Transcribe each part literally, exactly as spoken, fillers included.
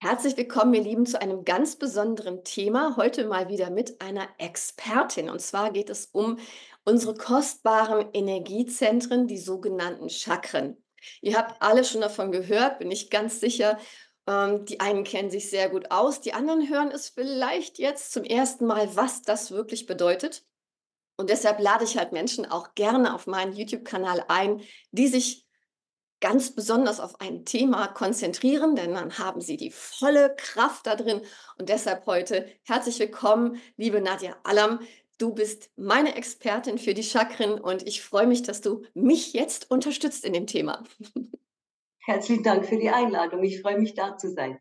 Herzlich willkommen, ihr Lieben, zu einem ganz besonderen Thema. Heute mal wieder mit einer Expertin. Und zwar geht es um unsere kostbaren Energiezentren, die sogenannten Chakren. Ihr habt alle schon davon gehört, bin ich ganz sicher. Ähm, die einen kennen sich sehr gut aus, die anderen hören es vielleicht jetzt zum ersten Mal, was das wirklich bedeutet. Und deshalb lade ich halt Menschen auch gerne auf meinen YouTube-Kanal ein, die sich ganz besonders auf ein Thema konzentrieren, denn dann haben Sie die volle Kraft da drin. Und deshalb heute herzlich willkommen, liebe Nadja Allam. Du bist meine Expertin für die Chakren und ich freue mich, dass du mich jetzt unterstützt in dem Thema. Herzlichen Dank für die Einladung. Ich freue mich, da zu sein.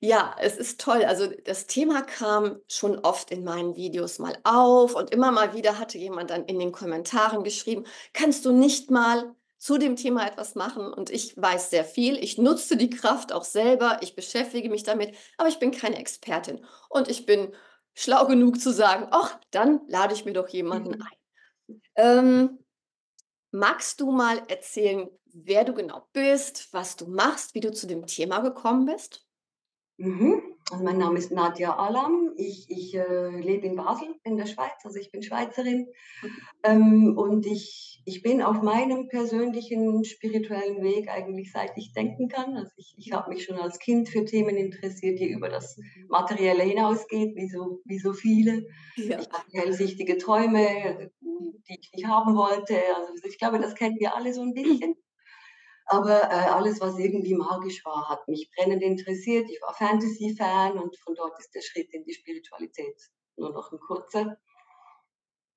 Ja, es ist toll. Also das Thema kam schon oft in meinen Videos mal auf und immer mal wieder hatte jemand dann in den Kommentaren geschrieben, kannst du nicht mal zu dem Thema etwas machen, und ich weiß sehr viel. Ich nutze die Kraft auch selber, ich beschäftige mich damit, aber ich bin keine Expertin und ich bin schlau genug zu sagen, ach, dann lade ich mir doch jemanden ein. Ähm, magst du mal erzählen, wer du genau bist, was du machst, wie du zu dem Thema gekommen bist? Mhm. Also mein Name ist Nadja Allam, ich, ich äh, lebe in Basel in der Schweiz, also ich bin Schweizerin, ähm, und ich, ich bin auf meinem persönlichen spirituellen Weg eigentlich seit ich denken kann. Also ich, ich habe mich schon als Kind für Themen interessiert, die über das Materielle hinausgeht, wie so, wie so viele. Ja. Ich hatte hellsichtige Träume, die ich nicht haben wollte, also ich glaube, das kennen wir alle so ein bisschen. Aber äh, alles, was irgendwie magisch war, hat mich brennend interessiert. Ich war Fantasy-Fan und von dort ist der Schritt in die Spiritualität nur noch ein kurzer.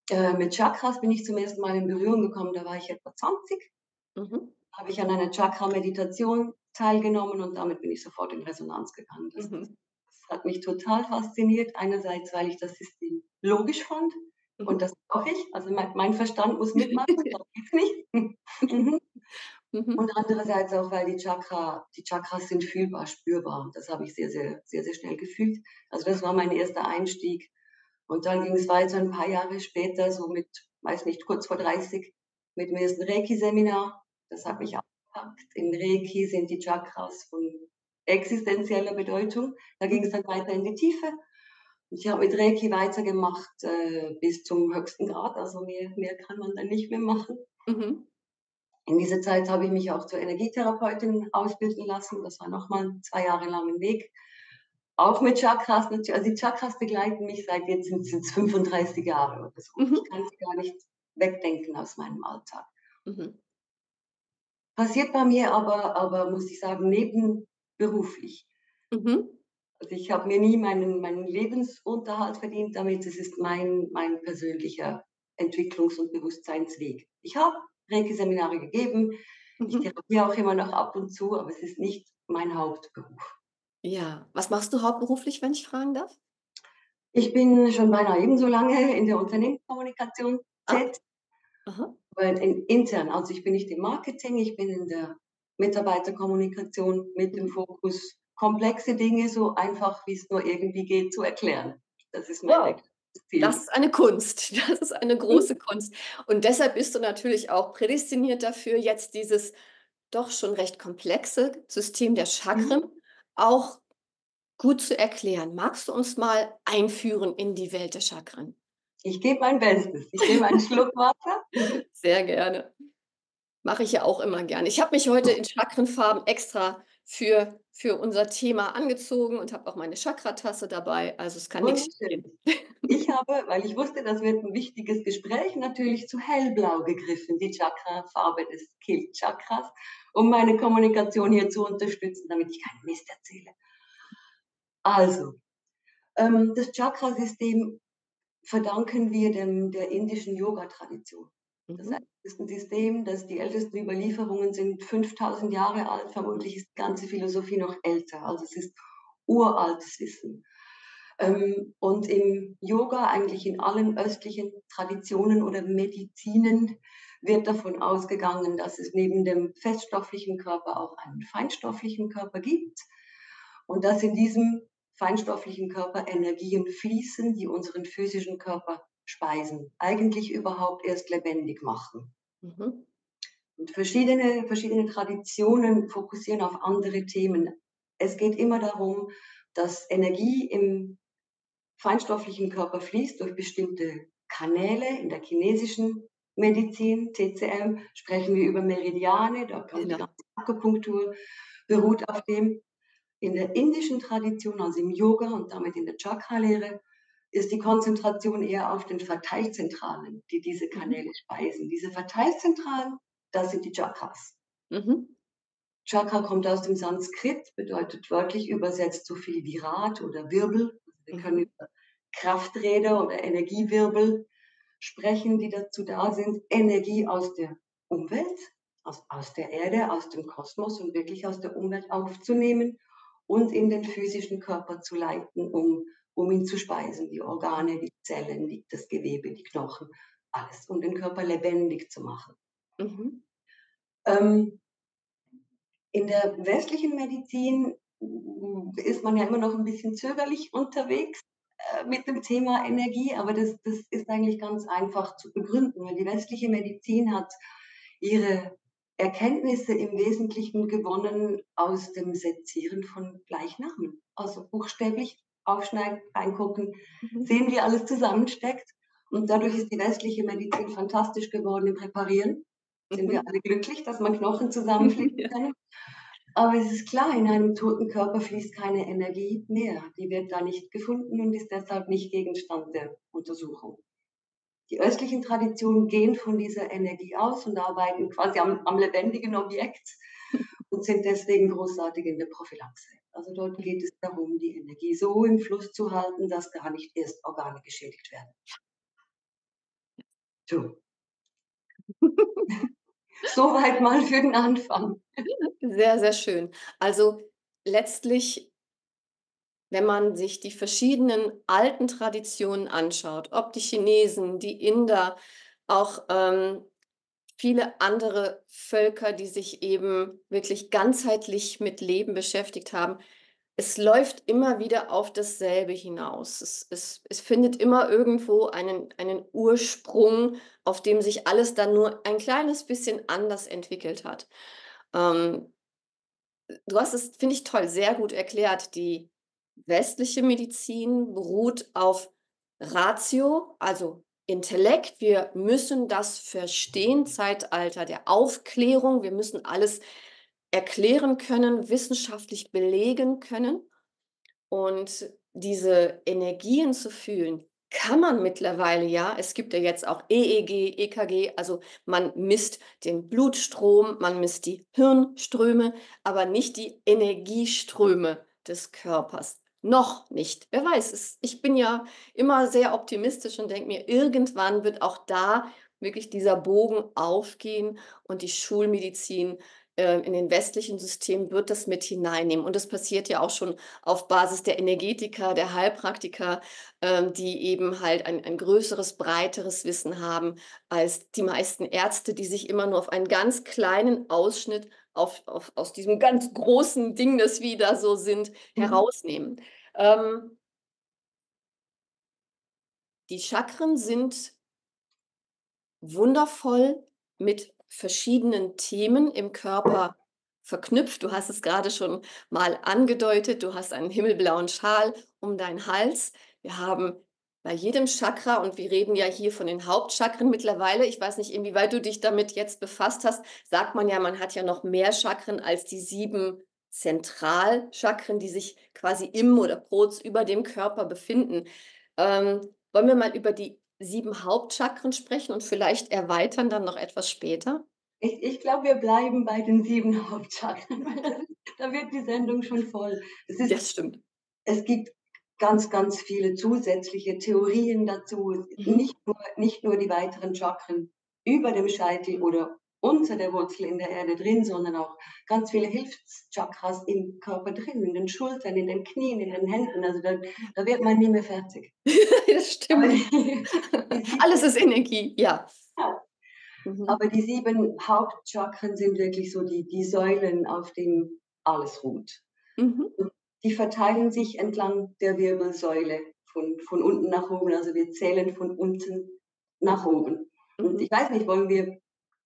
Äh, mit Chakras bin ich zum ersten Mal in Berührung gekommen, da war ich etwa zwanzig. Mhm. Habe ich an einer Chakra-Meditation teilgenommen und damit bin ich sofort in Resonanz gegangen. Das, mhm. das hat mich total fasziniert. Einerseits, weil ich das System logisch fand, mhm. und das brauche ich. Also mein, mein Verstand muss mitmachen, das geht's nicht. Und andererseits auch, weil die, Chakra, die Chakras sind fühlbar, spürbar. Das habe ich sehr, sehr, sehr, sehr schnell gefühlt. Also das war mein erster Einstieg. Und dann ging es weiter ein paar Jahre später, so mit, weiß nicht, kurz vor dreißig, mit dem ersten Reiki-Seminar. Das hat mich angepackt. In Reiki sind die Chakras von existenzieller Bedeutung. Da ging es dann weiter in die Tiefe. Und ich habe mit Reiki weitergemacht äh, bis zum höchsten Grad. Also mehr, mehr kann man dann nicht mehr machen. Mhm. In dieser Zeit habe ich mich auch zur Energietherapeutin ausbilden lassen. Das war nochmal zwei Jahre lang ein Weg. Auch mit Chakras. Also die Chakras begleiten mich seit jetzt sind fünfunddreißig Jahre oder so. Mhm. Ich kann sie gar nicht wegdenken aus meinem Alltag. Mhm. Passiert bei mir aber, aber muss ich sagen, nebenberuflich. Mhm. Also ich habe mir nie meinen, meinen Lebensunterhalt verdient damit. Es ist mein, mein persönlicher Entwicklungs- und Bewusstseinsweg. Ich habe Reiki-Seminare gegeben. Ich therapiere auch immer noch ab und zu, aber es ist nicht mein Hauptberuf. Ja, was machst du hauptberuflich, wenn ich fragen darf? Ich bin schon beinahe ebenso lange in der Unternehmenskommunikation tätig, weil in, intern, also ich bin nicht im Marketing, ich bin in der Mitarbeiterkommunikation mit dem Fokus, komplexe Dinge so einfach, wie es nur irgendwie geht, zu erklären. Das ist mein Weg. Wow. Das ist eine Kunst, das ist eine große Kunst. Und deshalb bist du natürlich auch prädestiniert dafür, jetzt dieses doch schon recht komplexe System der Chakren auch gut zu erklären. Magst du uns mal einführen in die Welt der Chakren? Ich gebe mein Bestes. Ich nehme einen Schluck Wasser. Sehr gerne. Mache ich ja auch immer gerne. Ich habe mich heute in Chakrenfarben extra für, für unser Thema angezogen und habe auch meine Chakratasse dabei, also es kann nichts schiefgehen. Ich habe, weil ich wusste, das wird ein wichtiges Gespräch, natürlich zu hellblau gegriffen, die Chakrafarbe des Kehlchakras, um meine Kommunikation hier zu unterstützen, damit ich keinen Mist erzähle. Also, ähm, das Chakrasystem verdanken wir dem, der indischen Yoga-Tradition. Das heißt, es ist ein System, das die ältesten Überlieferungen sind fünftausend Jahre alt, vermutlich ist die ganze Philosophie noch älter, also es ist uraltes Wissen. Und im Yoga, eigentlich in allen östlichen Traditionen oder Medizinen, wird davon ausgegangen, dass es neben dem feststofflichen Körper auch einen feinstofflichen Körper gibt und dass in diesem feinstofflichen Körper Energien fließen, die unseren physischen Körper speisen, eigentlich überhaupt erst lebendig machen. Mhm. Und verschiedene, verschiedene Traditionen fokussieren auf andere Themen. Es geht immer darum, dass Energie im feinstofflichen Körper fließt durch bestimmte Kanäle. In der chinesischen Medizin, T C M, sprechen wir über Meridiane, da kommt die ganze Akupunktur, beruht auf dem. In der indischen Tradition, also im Yoga und damit in der Chakra-Lehre, ist die Konzentration eher auf den Verteilzentralen, die diese Kanäle speisen. Diese Verteilzentralen, das sind die Chakras. Mhm. Chakra kommt aus dem Sanskrit, bedeutet wörtlich übersetzt so viel wie Rad oder Wirbel. Wir können über Krafträder oder Energiewirbel sprechen, die dazu da sind, Energie aus der Umwelt, aus, aus der Erde, aus dem Kosmos und wirklich aus der Umwelt aufzunehmen und in den physischen Körper zu leiten, um, um ihn zu speisen. Die Organe, die Zellen, die, das Gewebe, die Knochen, alles, um den Körper lebendig zu machen. Mhm. Ähm, in der westlichen Medizin ist man ja immer noch ein bisschen zögerlich unterwegs äh, mit dem Thema Energie, aber das, das ist eigentlich ganz einfach zu begründen, weil die westliche Medizin hat ihre Erkenntnisse im Wesentlichen gewonnen aus dem Sezieren von Gleichnamen. Also buchstäblich aufschneiden, reingucken, mhm. sehen, wie alles zusammensteckt. Und dadurch ist die westliche Medizin fantastisch geworden im Reparieren. Mhm. Sind wir alle glücklich, dass man Knochen zusammenflicken kann. Ja. Aber es ist klar, in einem toten Körper fließt keine Energie mehr. Die wird da nicht gefunden und ist deshalb nicht Gegenstand der Untersuchung. Die östlichen Traditionen gehen von dieser Energie aus und arbeiten quasi am, am lebendigen Objekt und sind deswegen großartig in der Prophylaxe. Also dort geht es darum, die Energie so im Fluss zu halten, dass gar nicht erst Organe geschädigt werden. So. Soweit mal für den Anfang. Sehr, sehr schön. Also letztlich, wenn man sich die verschiedenen alten Traditionen anschaut, ob die Chinesen, die Inder, auch ähm, viele andere Völker, die sich eben wirklich ganzheitlich mit Leben beschäftigt haben, es läuft immer wieder auf dasselbe hinaus. Es, es, es findet immer irgendwo einen, einen Ursprung, auf dem sich alles dann nur ein kleines bisschen anders entwickelt hat. Ähm, du hast es, finde ich toll, sehr gut erklärt, die westliche Medizin beruht auf Ratio, also Intellekt. Wir müssen das verstehen, Zeitalter der Aufklärung. Wir müssen alles erklären können, wissenschaftlich belegen können. Und diese Energien zu fühlen, kann man mittlerweile ja. Es gibt ja jetzt auch E E G, E K G, also man misst den Blutstrom, man misst die Hirnströme, aber nicht die Energieströme des Körpers. Noch nicht. Wer weiß es. Ich bin ja immer sehr optimistisch und denke mir, irgendwann wird auch da wirklich dieser Bogen aufgehen und die Schulmedizin äh, in den westlichen Systemen wird das mit hineinnehmen. Und das passiert ja auch schon auf Basis der Energetiker, der Heilpraktiker, äh, die eben halt ein, ein größeres, breiteres Wissen haben als die meisten Ärzte, die sich immer nur auf einen ganz kleinen Ausschnitt Auf, auf, aus diesem ganz großen Ding, das wir da so sind, mhm. herausnehmen. Ähm, die Chakren sind wundervoll mit verschiedenen Themen im Körper verknüpft. Du hast es gerade schon mal angedeutet. Du hast einen himmelblauen Schal um deinen Hals. Wir haben bei jedem Chakra, und wir reden ja hier von den Hauptchakren mittlerweile, ich weiß nicht, inwieweit du dich damit jetzt befasst hast, sagt man ja, man hat ja noch mehr Chakren als die sieben Zentralchakren, die sich quasi im oder kurz über dem Körper befinden. Ähm, wollen wir mal über die sieben Hauptchakren sprechen und vielleicht erweitern dann noch etwas später? Ich, ich glaube, wir bleiben bei den sieben Hauptchakren, weil da wird die Sendung schon voll. Das ist, das stimmt. Es gibt ganz, ganz viele zusätzliche Theorien dazu. Mhm. Nicht nur, nicht nur die weiteren Chakren über dem Scheitel oder unter der Wurzel in der Erde drin, sondern auch ganz viele Hilfschakras im Körper drin, in den Schultern, in den Knien, in den Händen. Also da, da wird man nie mehr fertig. Das stimmt. Die, die Alles ist Energie, ja. ja. Mhm. Aber die sieben Hauptchakren sind wirklich so die, die Säulen, auf denen alles ruht. Mhm. Die verteilen sich entlang der Wirbelsäule von, von unten nach oben. Also wir zählen von unten nach oben. Und ich weiß nicht, wollen wir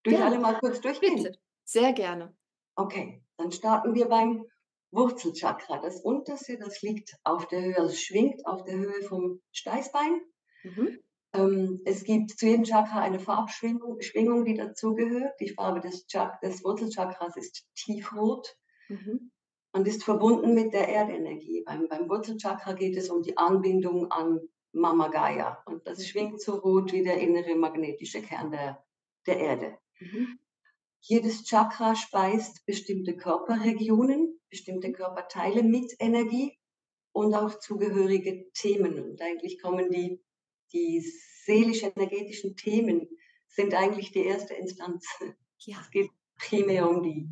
durch ja. alle mal kurz durchgehen? Bitte. Sehr gerne. Okay, dann starten wir beim Wurzelchakra. Das unterste, das liegt auf der Höhe, also schwingt auf der Höhe vom Steißbein. Mhm. Ähm, es gibt zu jedem Chakra eine Farbschwingung, Schwingung, die dazugehört. Die Farbe des, Chak- des Wurzelchakras ist tiefrot. Mhm. Und ist verbunden mit der Erdenergie. Beim, beim Wurzelchakra geht es um die Anbindung an Mama Gaia. Und das schwingt so rot wie der innere magnetische Kern der, der Erde. Mhm. Jedes Chakra speist bestimmte Körperregionen, bestimmte Körperteile mit Energie und auch zugehörige Themen. Und eigentlich kommen die, die seelisch-energetischen Themen, sind eigentlich die erste Instanz. Ja. Es geht primär um die.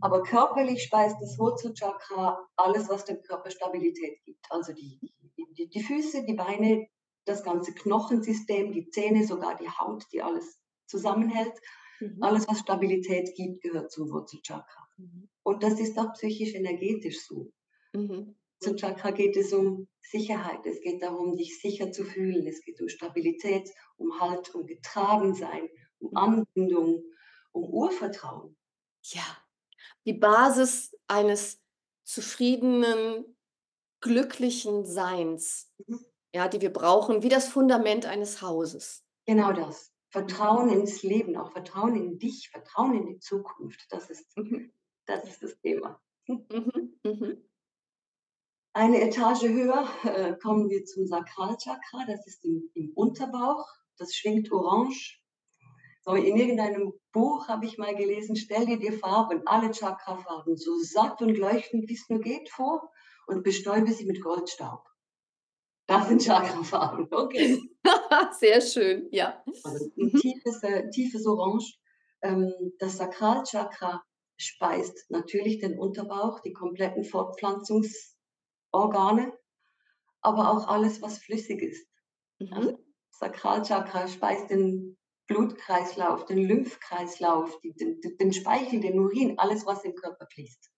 Aber körperlich speist das Wurzelchakra alles, was dem Körper Stabilität gibt. Also die, die, die Füße, die Beine, das ganze Knochensystem, die Zähne, sogar die Haut, die alles zusammenhält. Mhm. Alles, was Stabilität gibt, gehört zum Wurzelchakra. Mhm. Und das ist auch psychisch-energetisch so. Mhm. Zum Chakra geht es um Sicherheit. Es geht darum, dich sicher zu fühlen. Es geht um Stabilität, um Halt, um Getragensein, um Anbindung, um Urvertrauen. Ja. Die Basis eines zufriedenen, glücklichen Seins, mhm. ja, die wir brauchen, wie das Fundament eines Hauses. Genau das. Vertrauen ins Leben, auch Vertrauen in dich, Vertrauen in die Zukunft. Das ist, mhm. das, ist das Thema. Mhm. Mhm. Eine Etage höher äh, kommen wir zum Sakralchakra. Das ist im, im Unterbauch. Das schwingt orange. So, in irgendeinem Buch habe ich mal gelesen, stell dir die Farben, alle Chakrafarben, so satt und leuchtend, wie es nur geht, vor und bestäube sie mit Goldstaub. Das sind Chakrafarben, okay. Sehr schön, ja. Also ein tiefes, äh, tiefes Orange. Ähm, das Sakralchakra speist natürlich den Unterbauch, die kompletten Fortpflanzungsorgane, aber auch alles, was flüssig ist. Mhm. Also, Sakralchakra speist den Blutkreislauf, den Lymphkreislauf, die, den, den Speichel, den Urin, alles, was im Körper fließt.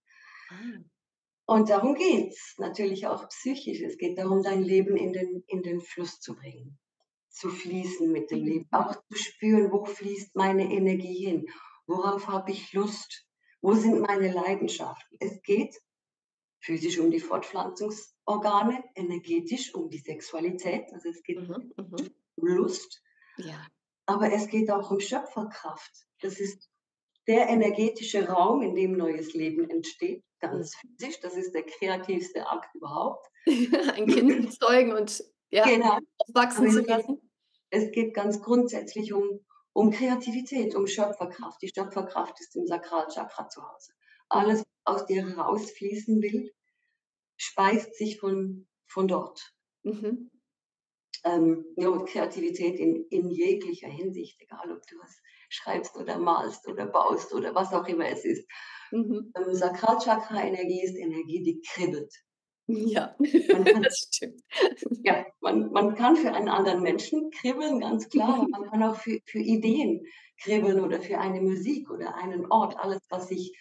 Ah. Und darum geht es natürlich auch psychisch. Es geht darum, dein Leben in den, in den Fluss zu bringen, zu fließen mit dem Leben, auch zu spüren, wo fließt meine Energie hin, worauf habe ich Lust, wo sind meine Leidenschaften. Es geht physisch um die Fortpflanzungsorgane, energetisch um die Sexualität, also es geht mhm, um Lust. Ja. Aber es geht auch um Schöpferkraft. Das ist der energetische Raum, in dem neues Leben entsteht, ganz physisch. Das ist der kreativste Akt überhaupt. Ein Kind zu zeugen und ja, genau. aufwachsen zu lassen. Es geht ganz grundsätzlich um, um Kreativität, um Schöpferkraft. Die Schöpferkraft ist im Sakralchakra zu Hause. Alles, was aus dir rausfließen will, speist sich von, von dort. Mhm. Ähm, ja, und Kreativität in, in jeglicher Hinsicht, egal ob du was schreibst oder malst oder baust oder was auch immer es ist. Mhm. Ähm, Sakralchakra-Energie ist Energie, die kribbelt. Ja, kann, das stimmt. Ja, man, man kann für einen anderen Menschen kribbeln, ganz klar. Mhm. Man kann auch für, für Ideen kribbeln oder für eine Musik oder einen Ort, alles, was, ich,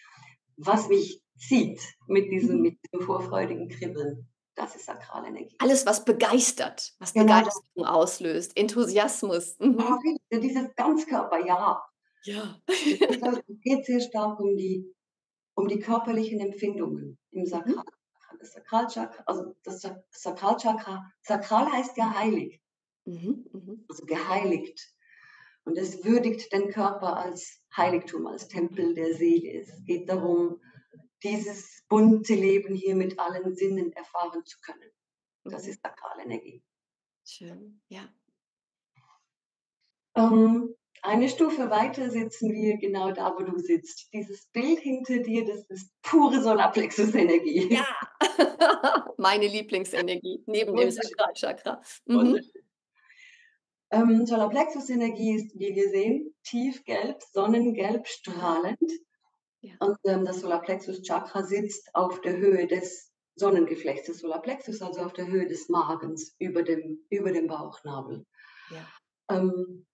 was mich zieht mit diesem, mhm. mit diesem vorfreudigen Kribbeln. Das ist Sakralenergie. Alles, was begeistert, was genau. Begeisterung auslöst, Enthusiasmus. Mhm. Ja, dieses Ganzkörper, ja. Ja. Es geht sehr stark um die, um die körperlichen Empfindungen im Sakral. Mhm. Das Sakralchakra, also das Sakralchakra, Sakral heißt ja heilig. Mhm. Mhm. Also geheiligt. Und es würdigt den Körper als Heiligtum, als Tempel der Seele. Es geht darum, dieses bunte Leben hier mit allen Sinnen erfahren zu können. Das ist Sakralenergie. Schön, ja. Ähm, eine Stufe weiter sitzen wir genau da, wo du sitzt. Dieses Bild hinter dir, das ist pure Solarplexus-Energie. Ja, meine Lieblingsenergie neben dem Sakralchakra. Mhm. Ähm, Solarplexus-Energie ist, wie wir sehen, tiefgelb, sonnengelb, strahlend. Ja. Und ähm, das Solarplexus-Chakra sitzt auf der Höhe des Sonnengeflechts, des Solarplexus, also auf der Höhe des Magens, über dem, über dem Bauchnabel. Ja. Ähm,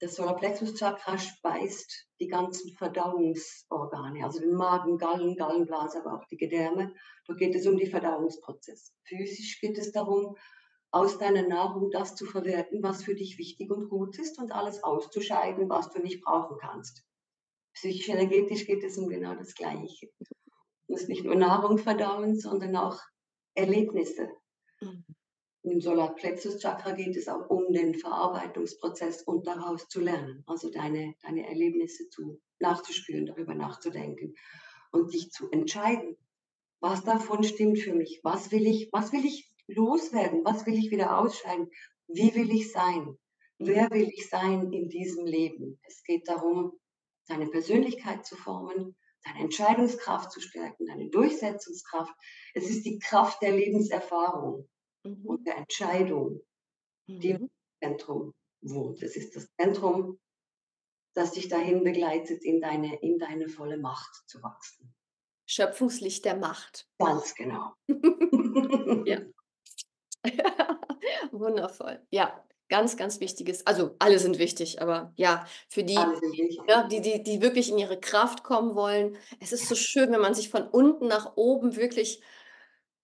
das Solarplexus-Chakra speist die ganzen Verdauungsorgane, also den Magen, Gallen, Gallenblase, aber auch die Gedärme. Da geht es um die Verdauungsprozesse. Physisch geht es darum, aus deiner Nahrung das zu verwerten, was für dich wichtig und gut ist und alles auszuscheiden, was du nicht brauchen kannst. Psychisch-energetisch geht es um genau das Gleiche. muss nicht nur Nahrung verdauen, sondern auch Erlebnisse. Mhm. Im Solarplexus-Chakra geht es auch um den Verarbeitungsprozess und daraus zu lernen, also deine, deine Erlebnisse zu, nachzuspüren, darüber nachzudenken und dich zu entscheiden, was davon stimmt für mich, was will ich, was will ich loswerden, was will ich wieder ausscheiden, wie will ich sein, wer will ich sein in diesem Leben. Es geht darum, deine Persönlichkeit zu formen, deine Entscheidungskraft zu stärken, deine Durchsetzungskraft. Es ist die Kraft der Lebenserfahrung. Und der Entscheidung, die im Zentrum wohnt. Es ist das Zentrum, das dich dahin begleitet, in deine, in deine volle Macht zu wachsen. Schöpfungslicht der Macht. Ganz genau. Ja. Wundervoll. Ja, ganz, ganz wichtiges. Also alle sind wichtig, aber ja, für die, ja, die, die, die wirklich in ihre Kraft kommen wollen. Es ist so schön, wenn man sich von unten nach oben wirklich...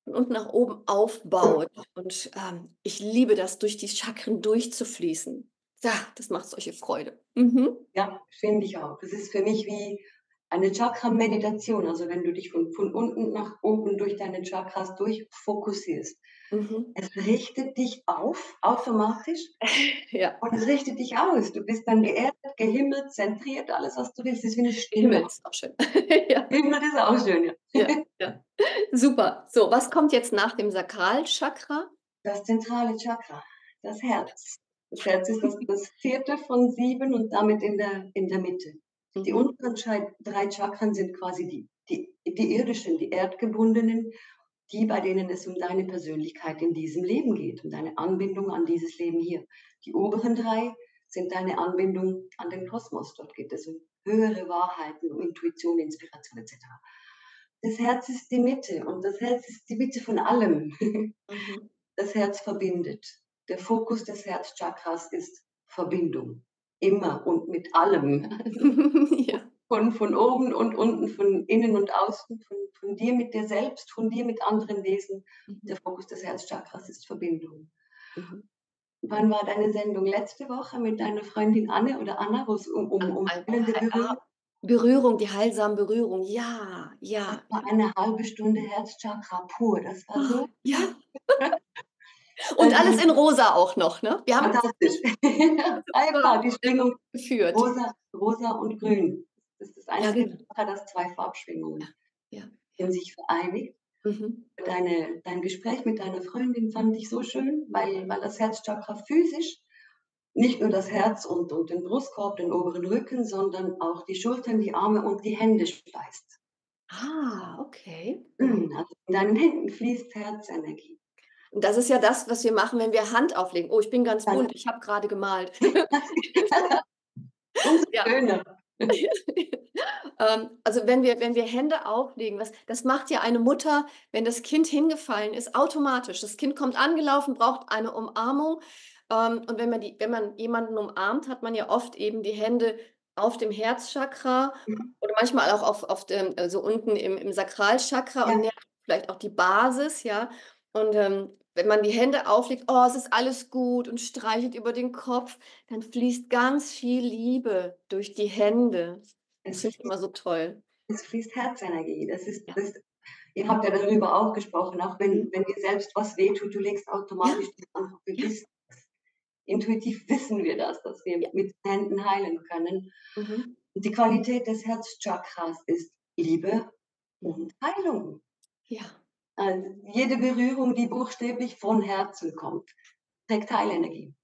und nach oben aufbaut. Und ähm, ich liebe das, durch die Chakren durchzufließen. Ja, das macht solche Freude. Mhm. Ja, finde ich auch. Das ist für mich wie eine Chakra-Meditation. Also wenn du dich von, von unten nach oben durch deine Chakras durchfokussierst. Mhm. Es richtet dich auf, automatisch. Ja. Und es richtet dich aus. Du bist dann geerdet, gehimmelt, zentriert, alles, was du willst. Das ist wie eine Stimme. Himmel ist auch schön. Ja. Himmel ist auch schön, ja. Ja, ja. Super. So, was kommt jetzt nach dem Sakralchakra? Das zentrale Chakra, das Herz. Das Herz ist das, das vierte von sieben und damit in der, in der Mitte. Mhm. Die unteren drei Chakren sind quasi die, die, die irdischen, die erdgebundenen, die, bei denen es um deine Persönlichkeit in diesem Leben geht, um deine Anbindung an dieses Leben hier. Die oberen drei sind deine Anbindung an den Kosmos. Dort geht es um höhere Wahrheiten, um Intuition, Inspiration et cetera. Das Herz ist die Mitte und das Herz ist die Mitte von allem. Mhm. Das Herz verbindet. Der Fokus des Herzchakras ist Verbindung. Immer und mit allem. Ja. Von, von oben und unten, von innen und außen, von, von dir mit dir selbst, von dir mit anderen Wesen. Mhm. Der Fokus des Herzchakras ist Verbindung. Mhm. Wann war deine Sendung? Letzte Woche mit deiner Freundin Anne oder Anna, wo es um, um, um Al heilende Berührung? Berührung, die heilsame Berührung, ja, ja. Das war eine halbe Stunde Herzchakra pur, das war so. Ja. Und alles in rosa auch noch, ne? Wir haben fantastisch. Einfach die Schwingung geführt. Rosa, rosa und grün. Das ist das Einzige, ja, dass zwei Farbschwingungen ja. Ja. in sich vereinigt. Mhm. Deine, dein Gespräch mit deiner Freundin fand ich so schön, weil, weil das Herzchakra physisch nicht nur das Herz und, und den Brustkorb, den oberen Rücken, sondern auch die Schultern, die Arme und die Hände speist. Ah, okay. Mhm. Also in deinen Händen fließt Herzenergie. Und das ist ja das, was wir machen, wenn wir Hand auflegen. Oh, ich bin ganz bunt, ich habe gerade gemalt. Umso ja. schöner. ähm, also wenn wir, wenn wir Hände auflegen, was, das macht ja eine Mutter, wenn das Kind hingefallen ist, automatisch. Das Kind kommt angelaufen, braucht eine Umarmung. Ähm, und wenn man, die, wenn man jemanden umarmt, hat man ja oft eben die Hände auf dem Herzchakra mhm. oder manchmal auch auf, auf dem, also unten im, im Sakralchakra ja. und vielleicht auch die Basis. Ja. Und ähm, wenn man die Hände auflegt, oh, es ist alles gut und streichelt über den Kopf, dann fließt ganz viel Liebe durch die Hände. Das finde ich immer so toll. Es fließt Herzenergie. Das ist, ja. das, ihr habt ja darüber auch gesprochen, auch wenn, wenn dir selbst was wehtut, du legst automatisch ja. die Hand auf. Ja. Intuitiv wissen wir das, dass wir ja. mit Händen heilen können. Mhm. Und die Qualität des Herzchakras ist Liebe und Heilung. Ja. Also jede Berührung, die buchstäblich von Herzen kommt, trägt Heilenergie.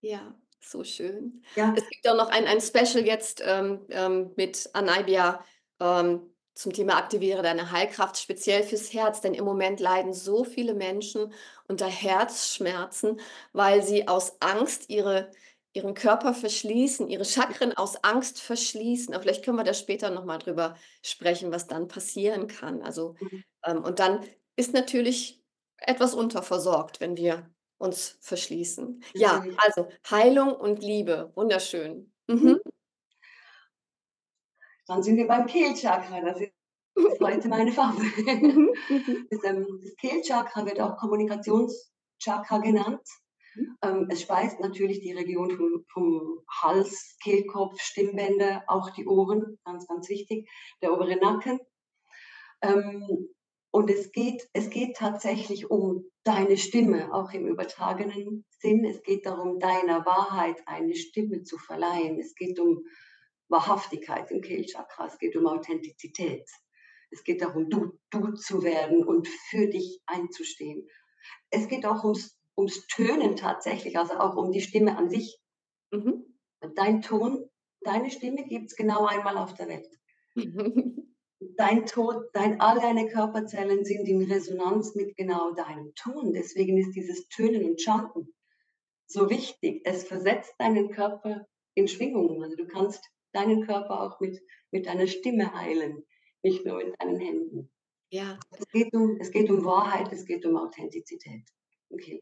Ja, so schön. Ja. Es gibt auch noch ein, ein Special jetzt ähm, ähm, mit Anaibia ähm, zum Thema Aktiviere deine Heilkraft, speziell fürs Herz. Denn im Moment leiden so viele Menschen unter Herzschmerzen, weil sie aus Angst ihre, ihren Körper verschließen, ihre Chakren aus Angst verschließen. Aber vielleicht können wir da später nochmal drüber sprechen, was dann passieren kann. Also, mhm. ähm, und dann ist natürlich etwas unterversorgt, wenn wir uns verschließen. Ja, also Heilung und Liebe, wunderschön. Mhm. Dann sind wir beim Kehlchakra, das ist heute meine Farbe. Das, ähm, das Kehlchakra wird auch Kommunikationschakra genannt. Ähm, es speist natürlich die Region vom, vom Hals, Kehlkopf, Stimmbänder, auch die Ohren, ganz, ganz wichtig, der obere Nacken. Ähm, und es geht, es geht tatsächlich um deine Stimme, auch im übertragenen Sinn. Es geht darum, deiner Wahrheit eine Stimme zu verleihen. Es geht um Wahrhaftigkeit im Kehlchakra, es geht um Authentizität. Es geht darum, du, du zu werden und für dich einzustehen. Es geht auch ums, ums Tönen tatsächlich, also auch um die Stimme an sich. Mhm. Dein Ton, deine Stimme gibt es genau einmal auf der Welt. Mhm. Dein Ton, dein, all deine Körperzellen sind in Resonanz mit genau deinem Ton. Deswegen ist dieses Tönen und Chanten so wichtig. Es versetzt deinen Körper in Schwingungen. Also du kannst deinen Körper auch mit, mit deiner Stimme heilen, nicht nur mit deinen Händen. Ja. Es geht um, es geht um Wahrheit, es geht um Authentizität. Okay,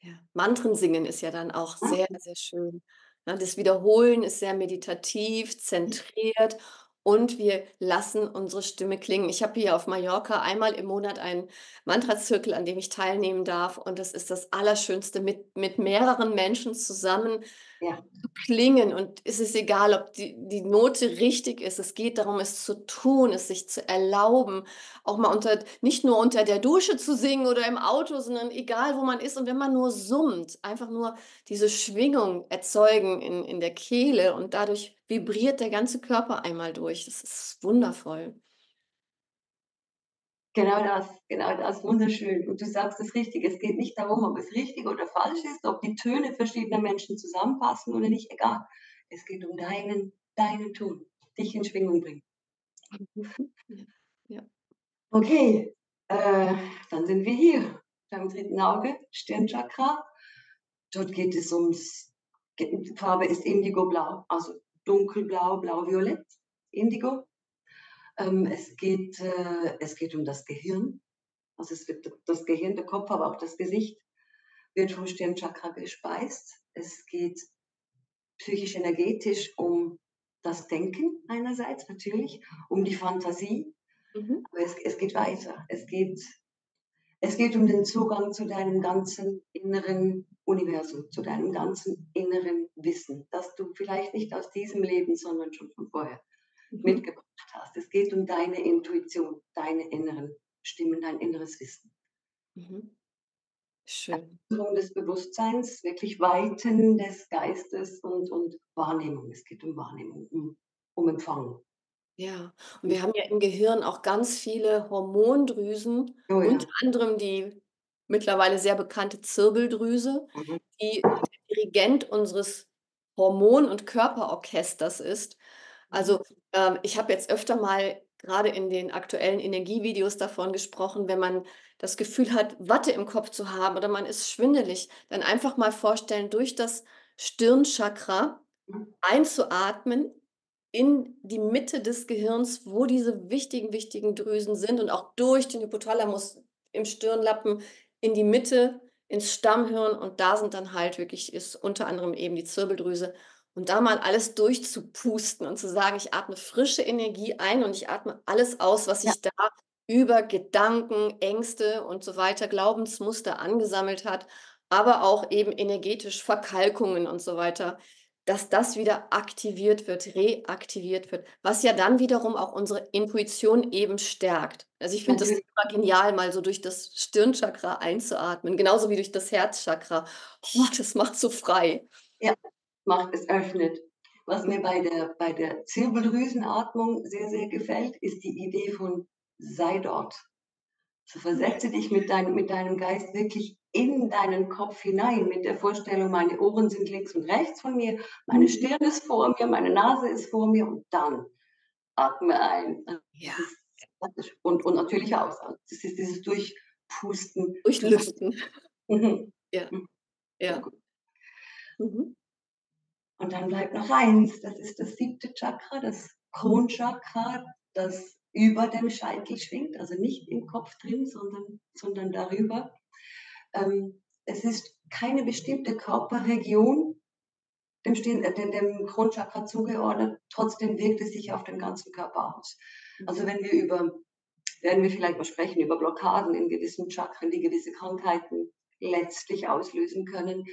ja. Mantren singen ist ja dann auch ja. sehr, sehr schön. Das Wiederholen ist sehr meditativ, zentriert und wir lassen unsere Stimme klingen. Ich habe hier auf Mallorca einmal im Monat einen Mantra-Zirkel, an dem ich teilnehmen darf, und das ist das Allerschönste, mit, mit mehreren Menschen zusammen ja. zu klingen, und es ist egal, ob die, die Note richtig ist, es geht darum, es zu tun, es sich zu erlauben, auch mal unter, nicht nur unter der Dusche zu singen oder im Auto, sondern egal, wo man ist, und wenn man nur summt, einfach nur diese Schwingung erzeugen in, in der Kehle, und dadurch vibriert der ganze Körper einmal durch. Das ist wundervoll. Genau das, genau das, wunderschön. Und du sagst es richtig, es geht nicht darum, ob es richtig oder falsch ist, ob die Töne verschiedener Menschen zusammenpassen oder nicht, egal. Es geht um deinen, deinen Ton, dich in Schwingung bringen. Ja. Okay, äh, dann sind wir hier beim dritten Auge, Stirnchakra. Dort geht es ums, die Farbe ist Indigo-Blau, also dunkelblau, blau-violett, Indigo. Ähm, es, geht, äh, es geht um das Gehirn. Also es wird das Gehirn, der Kopf, aber auch das Gesicht wird vom Stirnchakra gespeist. Es geht psychisch-energetisch um das Denken einerseits natürlich, um die Fantasie. Mhm. Aber es, es geht weiter. Es geht, es geht um den Zugang zu deinem ganzen inneren Universum, zu deinem ganzen inneren Wissen, das du vielleicht nicht aus diesem Leben, sondern schon von vorher mitgebracht hast. Es geht um deine Intuition, deine inneren Stimmen, dein inneres Wissen. Mhm. Schön. Erweiterung des Bewusstseins, wirklich Weiten des Geistes und, und Wahrnehmung. Es geht um Wahrnehmung, um, um Empfangen. Ja, und wir haben ja im Gehirn auch ganz viele Hormondrüsen, oh ja. unter anderem die mittlerweile sehr bekannte Zirbeldrüse, mhm. die der Dirigent unseres Hormon- und Körperorchesters ist. Also ähm, ich habe jetzt öfter mal gerade in den aktuellen Energievideos davon gesprochen, wenn man das Gefühl hat, Watte im Kopf zu haben oder man ist schwindelig, dann einfach mal vorstellen, durch das Stirnchakra einzuatmen in die Mitte des Gehirns, wo diese wichtigen, wichtigen Drüsen sind, und auch durch den Hypothalamus im Stirnlappen in die Mitte, ins Stammhirn, und da sind dann halt wirklich, ist unter anderem eben die Zirbeldrüse. Und da mal alles durchzupusten und zu sagen, ich atme frische Energie ein und ich atme alles aus, was ja. ich da über Gedanken, Ängste und so weiter, Glaubensmuster angesammelt hat, aber auch eben energetisch Verkalkungen und so weiter, dass das wieder aktiviert wird, reaktiviert wird, was ja dann wiederum auch unsere Intuition eben stärkt. Also ich finde das immer genial, mal so durch das Stirnchakra einzuatmen, genauso wie durch das Herzchakra. Oh, das macht so frei. Ja. Macht es öffnet. Was mir bei der, bei der Zirbeldrüsenatmung sehr, sehr gefällt, ist die Idee von sei dort. So versetze dich mit deinem, mit deinem Geist wirklich in deinen Kopf hinein, mit der Vorstellung, meine Ohren sind links und rechts von mir, meine Stirn ist vor mir, meine Nase ist vor mir, und dann atme ein. Ja. Und, und natürlich aus. Das ist dieses Durchpusten. Durchlüften. Mhm. Ja. Ja. Mhm. Und dann bleibt noch eins, das ist das siebte Chakra, das Kronchakra, das über dem Scheitel schwingt, also nicht im Kopf drin, sondern, sondern darüber. Ähm, es ist keine bestimmte Körperregion dem, äh, dem Kronchakra zugeordnet, trotzdem wirkt es sich auf den ganzen Körper aus. Also wenn wir über, werden wir vielleicht mal sprechen über Blockaden in gewissen Chakren, die gewisse Krankheiten letztlich auslösen können.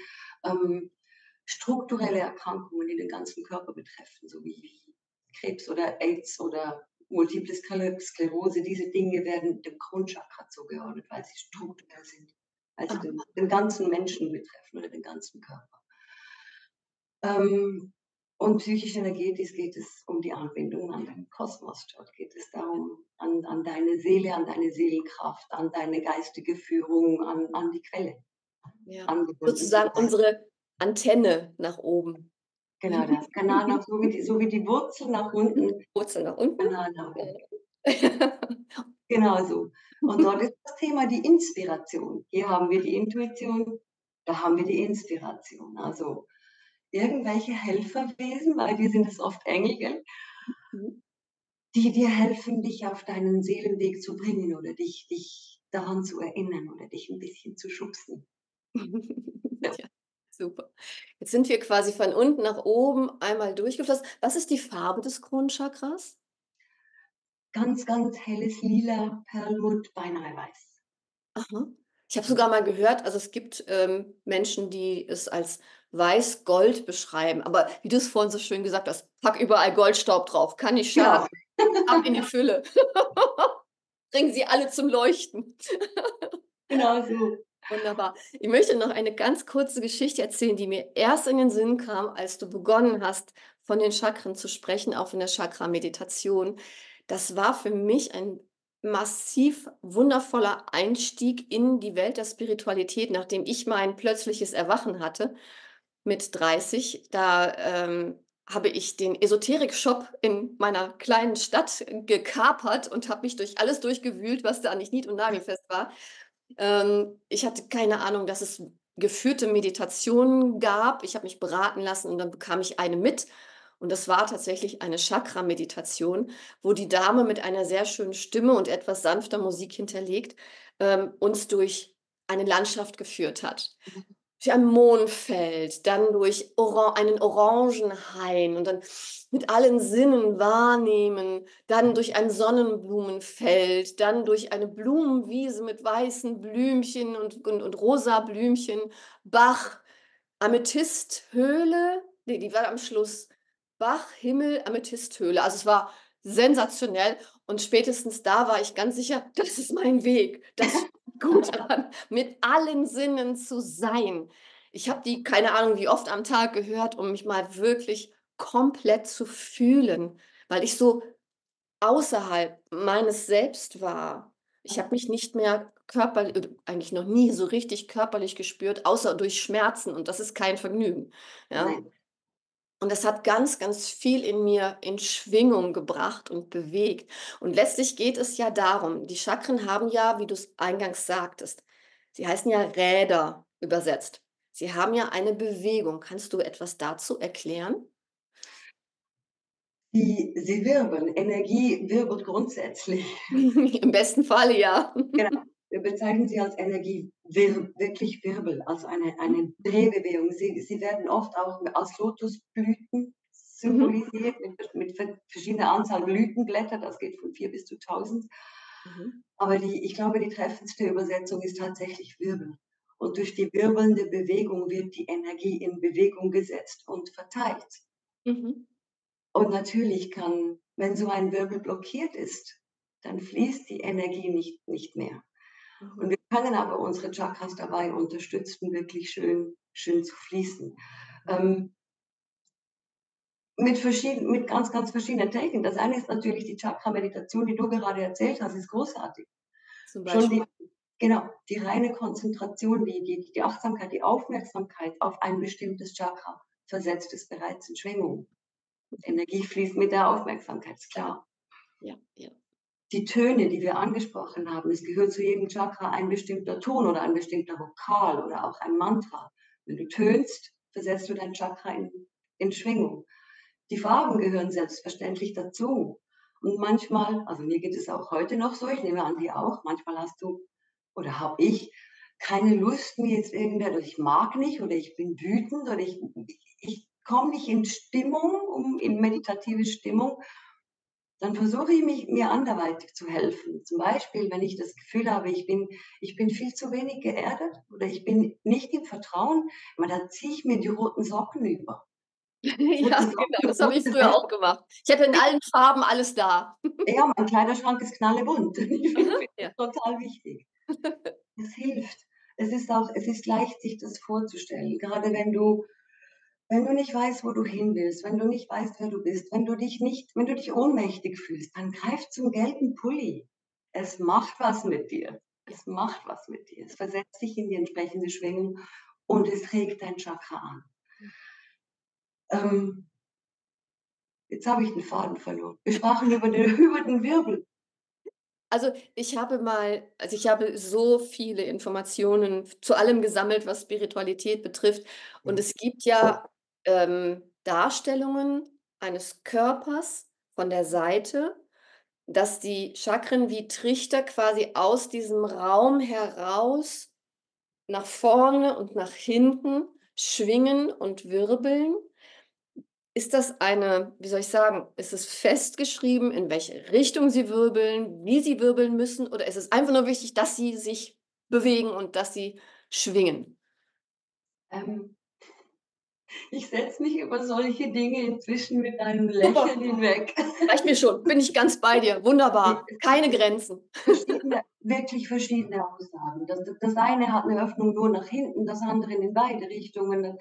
Ähm, strukturelle Erkrankungen, die den ganzen Körper betreffen, so wie Krebs oder Aids oder Multiple Sklerose, diese Dinge werden dem Kronchakra zugeordnet, weil sie strukturell sind, weil sie den, den ganzen Menschen betreffen oder den ganzen Körper. Ähm, und psychisch-energetisch geht es um die Anbindung an den Kosmos. Dort geht es darum, an, an deine Seele, an deine Seelenkraft, an deine geistige Führung, an, an die Quelle. Ja. An die sozusagen unsere Antenne nach oben. Genau, das Kanal nach, so wie die, so wie die Wurzel nach unten. Wurzel nach unten. Kanal nach unten. Genau so. Und dort ist das Thema die Inspiration. Hier haben wir die Intuition, da haben wir die Inspiration. Also irgendwelche Helferwesen, weil wir sind es oft Engel, gell? Die dir helfen, dich auf deinen Seelenweg zu bringen oder dich, dich daran zu erinnern oder dich ein bisschen zu schubsen. Ja. Super. Jetzt sind wir quasi von unten nach oben einmal durchgeflossen. Was ist die Farbe des Kronchakras? Ganz, ganz helles Lila, Perlmutt, beinahe weiß. Aha. Ich habe sogar mal gehört, also es gibt ähm, Menschen, die es als weiß-gold beschreiben. Aber wie du es vorhin so schön gesagt hast, pack überall Goldstaub drauf, kann nicht schaden. Ja. Ab in die Fülle. Bringen sie alle zum Leuchten. Genau so. Wunderbar. Ich möchte noch eine ganz kurze Geschichte erzählen, die mir erst in den Sinn kam, als du begonnen hast, von den Chakren zu sprechen, auch in der Chakra-Meditation. Das war für mich ein massiv wundervoller Einstieg in die Welt der Spiritualität, nachdem ich mein plötzliches Erwachen hatte mit dreißig. Da ähm, habe ich den Esoterik-Shop in meiner kleinen Stadt gekapert und habe mich durch alles durchgewühlt, was da nicht nied- und nagelfest war. Ich hatte keine Ahnung, dass es geführte Meditationen gab. Ich habe mich beraten lassen und dann bekam ich eine mit. Und das war tatsächlich eine Chakra-Meditation, wo die Dame mit einer sehr schönen Stimme und etwas sanfter Musik hinterlegt ähm, uns durch eine Landschaft geführt hat. Durch ein Mondfeld, dann durch Orang- einen Orangenhain und dann mit allen Sinnen wahrnehmen, dann durch ein Sonnenblumenfeld, dann durch eine Blumenwiese mit weißen Blümchen und, und, und rosa Blümchen, Bach, Amethysthöhle, nee, die war am Schluss, Bach, Himmel, Amethysthöhle. Also es war sensationell und spätestens da war ich ganz sicher, das ist mein Weg, das gut an, mit allen Sinnen zu sein. Ich habe die, keine Ahnung, wie oft am Tag gehört, um mich mal wirklich komplett zu fühlen, weil ich so außerhalb meines Selbst war. Ich habe mich nicht mehr körperlich, eigentlich noch nie so richtig körperlich gespürt, außer durch Schmerzen und das ist kein Vergnügen. Ja? Und das hat ganz, ganz viel in mir in Schwingung gebracht und bewegt. Und letztlich geht es ja darum, die Chakren haben ja, wie du es eingangs sagtest, sie heißen ja Räder übersetzt. Sie haben ja eine Bewegung. Kannst du etwas dazu erklären? Die, sie wirbeln. Energie wirbelt grundsätzlich. Im besten Fall, ja. Genau. Wir bezeichnen sie als Energie, wir, wirklich Wirbel, also eine, eine Drehbewegung. Sie, sie werden oft auch als Lotusblüten symbolisiert, mhm. mit, mit verschiedener Anzahl Blütenblätter, das geht von vier bis zu tausend. Mhm. Aber die, ich glaube, die treffendste Übersetzung ist tatsächlich Wirbel. Und durch die wirbelnde Bewegung wird die Energie in Bewegung gesetzt und verteilt. Mhm. Und natürlich kann, wenn so ein Wirbel blockiert ist, dann fließt die Energie nicht, nicht mehr. Und wir können aber unsere Chakras dabei unterstützen, wirklich schön, schön zu fließen. Ähm, mit, verschieden, mit ganz, ganz verschiedenen Techniken. Das eine ist natürlich die Chakra-Meditation, die du gerade erzählt hast, ist großartig. Zum Beispiel. Schon die, genau, die reine Konzentration, die, die, die Achtsamkeit, die Aufmerksamkeit auf ein bestimmtes Chakra versetzt es bereits in Schwingung. Energie fließt mit der Aufmerksamkeit, ist klar. Ja, ja. Die Töne, die wir angesprochen haben, es gehört zu jedem Chakra ein bestimmter Ton oder ein bestimmter Vokal oder auch ein Mantra. Wenn du tönst, versetzt du dein Chakra in, in Schwingung. Die Farben gehören selbstverständlich dazu. Und manchmal, also mir geht es auch heute noch so, ich nehme an, dir auch, manchmal hast du oder habe ich keine Lust, mir jetzt irgendwer, ich mag nicht oder ich bin wütend oder ich, ich komme nicht in Stimmung, um in meditative Stimmung, dann versuche ich mich, mir anderweitig zu helfen. Zum Beispiel, wenn ich das Gefühl habe, ich bin, ich bin viel zu wenig geerdet oder ich bin nicht im Vertrauen, dann ziehe ich mir die roten Socken über. Ja, genau, das habe ich früher auch gemacht. Ich hatte in allen Farben alles da. Ja, mein Kleiderschrank ist knallebunt. Ich finde das total wichtig. Es hilft. Es ist auch, es ist leicht, sich das vorzustellen, gerade wenn du, wenn du nicht weißt, wo du hin willst, wenn du nicht weißt, wer du bist, wenn du dich nicht, wenn du dich ohnmächtig fühlst, dann greif zum gelben Pulli. Es macht was mit dir. Es macht was mit dir. Es versetzt dich in die entsprechende Schwingung und es regt dein Chakra an. Ähm, jetzt habe ich den Faden verloren. Wir sprachen über den, über den Wirbel. Also ich habe mal, also ich habe so viele Informationen zu allem gesammelt, was Spiritualität betrifft. Und es gibt ja ähm, Darstellungen eines Körpers von der Seite, dass die Chakren wie Trichter quasi aus diesem Raum heraus nach vorne und nach hinten schwingen und wirbeln. Ist das eine, wie soll ich sagen, ist es festgeschrieben, in welche Richtung sie wirbeln, wie sie wirbeln müssen, oder ist es einfach nur wichtig, dass sie sich bewegen und dass sie schwingen? Ähm, ich setze mich über solche Dinge inzwischen mit einem Lächeln hinweg. Reicht mir schon, bin ich ganz bei dir, wunderbar, keine Grenzen. Verschiedene, wirklich verschiedene Aussagen. Das, das eine hat eine Öffnung nur nach hinten, das andere in beide Richtungen.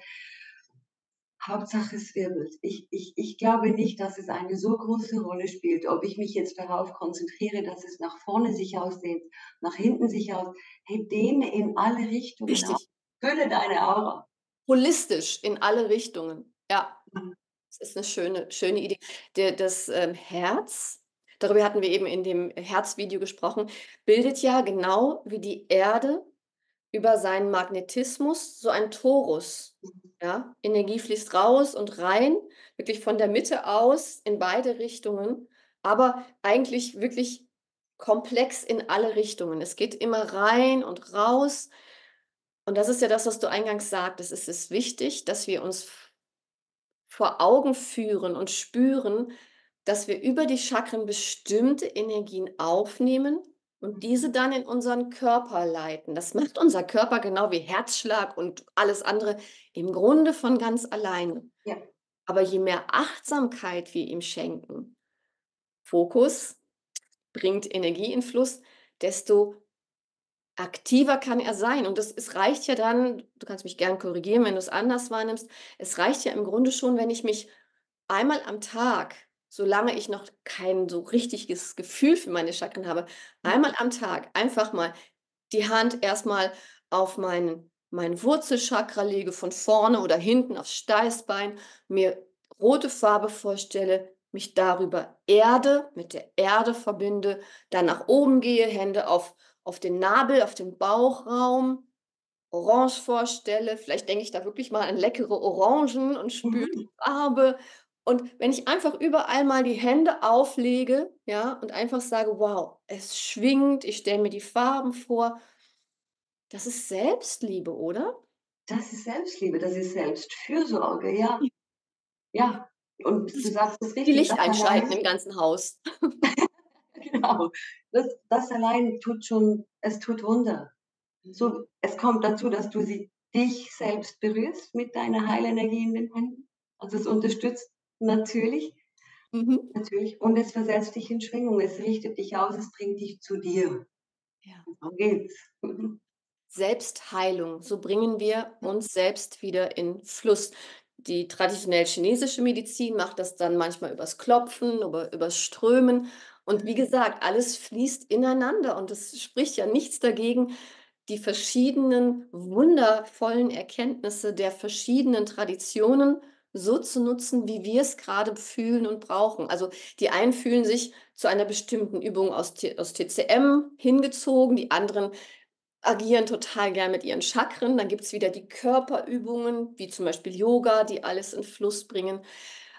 Hauptsache es wirbelt. Ich, ich, ich glaube nicht, dass es eine so große Rolle spielt, ob ich mich jetzt darauf konzentriere, dass es nach vorne sich ausdehnt, nach hinten sich aus. Hey, dehne in alle Richtungen. Richtig. Aus. Fülle deine Aura. Holistisch in alle Richtungen. Ja, das ist eine schöne, schöne Idee. Der, das ähm, Herz, darüber hatten wir eben in dem Herzvideo gesprochen, bildet ja genau wie die Erde über seinen Magnetismus so ein Torus. Ja, Energie fließt raus und rein, wirklich von der Mitte aus in beide Richtungen, aber eigentlich wirklich komplex in alle Richtungen. Es geht immer rein und raus. Und das ist ja das, was du eingangs sagtest. Es ist wichtig, dass wir uns vor Augen führen und spüren, dass wir über die Chakren bestimmte Energien aufnehmen und diese dann in unseren Körper leiten. Das macht unser Körper genau wie Herzschlag und alles andere im Grunde von ganz alleine. Ja. Aber je mehr Achtsamkeit wir ihm schenken, Fokus bringt Energie in Fluss, desto aktiver kann er sein. Und das, es reicht ja dann, du kannst mich gern korrigieren, wenn du es anders wahrnimmst, es reicht ja im Grunde schon, wenn ich mich einmal am Tag, solange ich noch kein so richtiges Gefühl für meine Chakren habe, einmal am Tag einfach mal die Hand erstmal auf meinen, meinen Wurzelchakra lege, von vorne oder hinten aufs Steißbein, mir rote Farbe vorstelle, mich darüber erde, mit der Erde verbinde, dann nach oben gehe, Hände auf, auf den Nabel, auf den Bauchraum, orange vorstelle, vielleicht denke ich da wirklich mal an leckere Orangen und spüre die Farbe. Und wenn ich einfach überall mal die Hände auflege, ja, und einfach sage, wow, es schwingt, ich stelle mir die Farben vor, das ist Selbstliebe, oder? Das ist Selbstliebe, das ist Selbstfürsorge, ja. Ja, und du sagst es richtig. Die Lichteinschalten im ganzen Haus. Genau, das, das allein tut schon, es tut Wunder. So, es kommt dazu, dass du sie, dich selbst berührst mit deiner Heilenergie in den Händen. Also es unterstützt. Natürlich, mhm. natürlich. Und es versetzt dich in Schwingung, es richtet dich aus, es bringt dich zu dir. Ja. Darum geht's. Selbstheilung, so bringen wir uns selbst wieder in Fluss. Die traditionell chinesische Medizin macht das dann manchmal übers Klopfen, über, übers Strömen. Und wie gesagt, alles fließt ineinander und es spricht ja nichts dagegen, die verschiedenen wundervollen Erkenntnisse der verschiedenen Traditionen so zu nutzen, wie wir es gerade fühlen und brauchen. Also die einen fühlen sich zu einer bestimmten Übung aus, aus T C M hingezogen, die anderen agieren total gern mit ihren Chakren. Dann gibt es wieder die Körperübungen, wie zum Beispiel Yoga, die alles in Fluss bringen.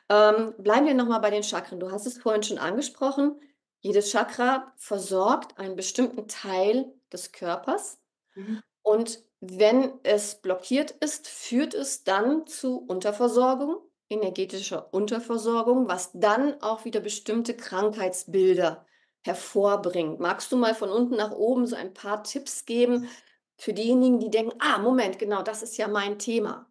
Ähm, bleiben wir nochmal bei den Chakren. Du hast es vorhin schon angesprochen. Jedes Chakra versorgt einen bestimmten Teil des Körpers. Mhm. Und wenn es blockiert ist, führt es dann zu Unterversorgung, energetischer Unterversorgung, was dann auch wieder bestimmte Krankheitsbilder hervorbringt. Magst du mal von unten nach oben so ein paar Tipps geben für diejenigen, die denken, ah, Moment, genau, das ist ja mein Thema.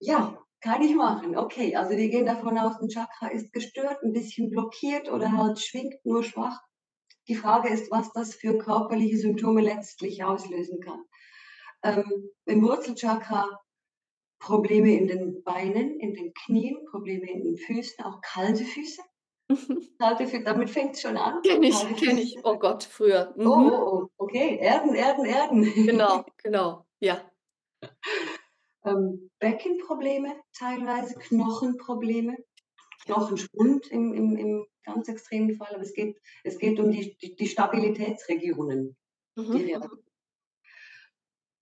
Ja, kann ich machen. Okay, also wir gehen davon aus, ein Chakra ist gestört, ein bisschen blockiert oder halt schwingt nur schwach. Die Frage ist, was das für körperliche Symptome letztlich auslösen kann. Ähm, im Wurzelchakra Probleme in den Beinen, in den Knien, Probleme in den Füßen, auch kalte Füße. Kalte Füße, damit fängt es schon an. Kenn ich, kenn ich. Oh Gott, früher. Mhm. Oh, oh, okay, Erden, Erden, Erden. Genau, genau, ja. Ähm, Beckenprobleme teilweise, Knochenprobleme, Knochenschwund im, im, im ganz extremen Fall, aber es geht, es geht um die, die, die Stabilitätsregionen. Mhm. Die wir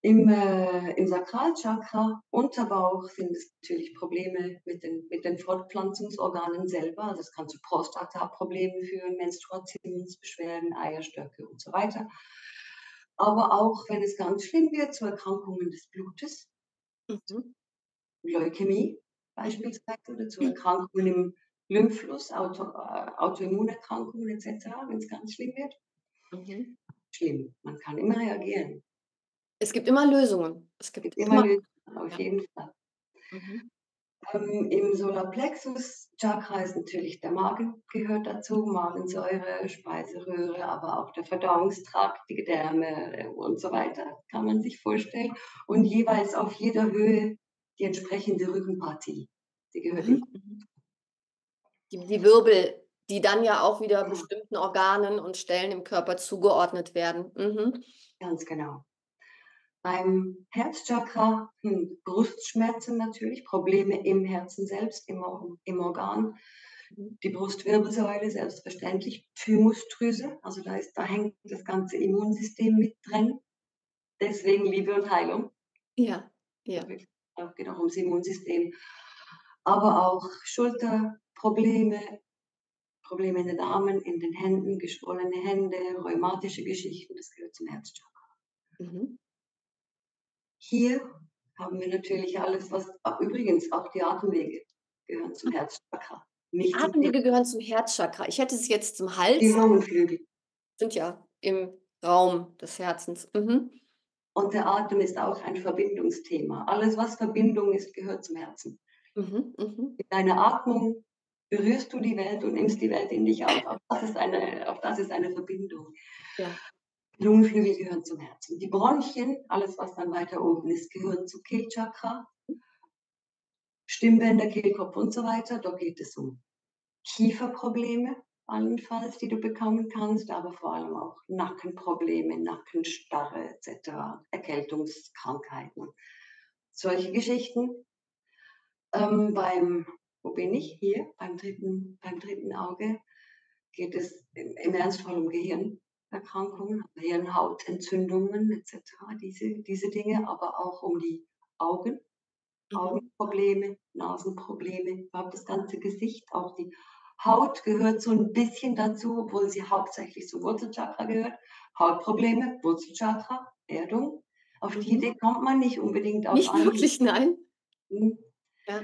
Im, äh, im Sakralchakra, Unterbauch, sind es natürlich Probleme mit den, mit den Fortpflanzungsorganen selber. Also es kann zu Prostataproblemen führen, Menstruationsbeschwerden, Eierstöcke und so weiter. Aber auch, wenn es ganz schlimm wird, zu Erkrankungen des Blutes, mhm. Leukämie beispielsweise, oder zu Erkrankungen im Lymphfluss, Auto, äh, Autoimmunerkrankungen et cetera, wenn es ganz schlimm wird. Mhm. Schlimm, man kann immer reagieren. Es gibt immer Lösungen. Es gibt, es gibt immer, immer Lösungen, auf ja. jeden Fall. Mhm. Ähm, Im Solarplexus-Chakra ist natürlich der Magen, gehört dazu, Magensäure, Speiseröhre, aber auch der Verdauungstrakt, die Gedärme und so weiter, kann man sich vorstellen. Und jeweils auf jeder Höhe die entsprechende Rückenpartie. Die gehört mhm. in die, die Wirbel, die dann ja auch wieder ja. bestimmten Organen und Stellen im Körper zugeordnet werden. Mhm. Ganz genau. Beim Herzchakra, hm, Brustschmerzen natürlich, Probleme im Herzen selbst, im, im Organ. Die Brustwirbelsäule selbstverständlich, Thymusdrüse, also da, ist, da hängt das ganze Immunsystem mit drin. Deswegen Liebe und Heilung. Ja, ja. Da geht auch ums Immunsystem. Aber auch Schulterprobleme, Probleme in den Armen, in den Händen, geschwollene Hände, rheumatische Geschichten, das gehört zum Herzchakra. Mhm. Hier haben wir natürlich alles, was übrigens auch die Atemwege gehören zum Herzchakra. Nicht die Atemwege gehören zum Herzchakra. Ich hätte es jetzt zum Hals. Die Lungenflügel sind ja im Raum des Herzens. Mhm. Und der Atem ist auch ein Verbindungsthema. Alles, was Verbindung ist, gehört zum Herzen. Mhm. Mhm. Mit deiner Atmung berührst du die Welt und nimmst die Welt in dich auf. Auch das ist eine, auch das ist eine Verbindung. Ja. Lungenflügel gehören zum Herzen. Die Bronchien, alles was dann weiter oben ist, gehören zum Kehlchakra. Stimmbänder, Kehlkopf und so weiter, da geht es um Kieferprobleme, allenfalls, die du bekommen kannst, aber vor allem auch Nackenprobleme, Nackenstarre et cetera, Erkältungskrankheiten, solche Geschichten. Ähm, beim, wo bin ich? Hier, beim dritten, beim dritten Auge geht es im, im Ernstfall um Gehirn. Erkrankungen, Hirnhautentzündungen et cetera, diese, diese Dinge, aber auch um die Augen, Augenprobleme, Nasenprobleme, überhaupt das ganze Gesicht, auch die Haut gehört so ein bisschen dazu, obwohl sie hauptsächlich zum Wurzelchakra gehört. Hautprobleme, Wurzelchakra, Erdung, auf die Idee kommt man nicht unbedingt auf Nicht einen. Wirklich, nein. Mhm. Ja.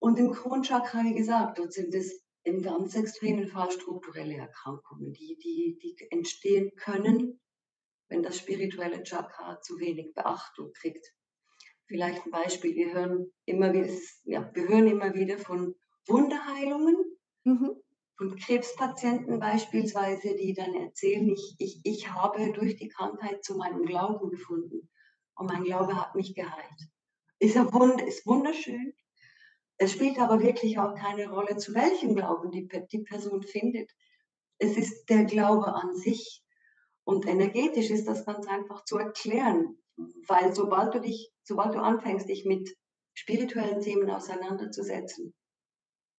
Und im Kronchakra, wie gesagt, dort sind es im ganz extremen Fall strukturelle Erkrankungen, die, die, die entstehen können, wenn das spirituelle Chakra zu wenig Beachtung kriegt. Vielleicht ein Beispiel, wir hören immer wieder, ja, wir hören immer wieder von Wunderheilungen, mhm. von Krebspatienten beispielsweise, die dann erzählen, ich, ich, ich habe durch die Krankheit zu meinem Glauben gefunden und mein Glaube hat mich geheilt. Ist ja wund, ist wunderschön. Es spielt aber wirklich auch keine Rolle, zu welchem Glauben die, die Person findet. Es ist der Glaube an sich. Und energetisch ist das ganz einfach zu erklären, weil sobald du dich, sobald du anfängst, dich mit spirituellen Themen auseinanderzusetzen,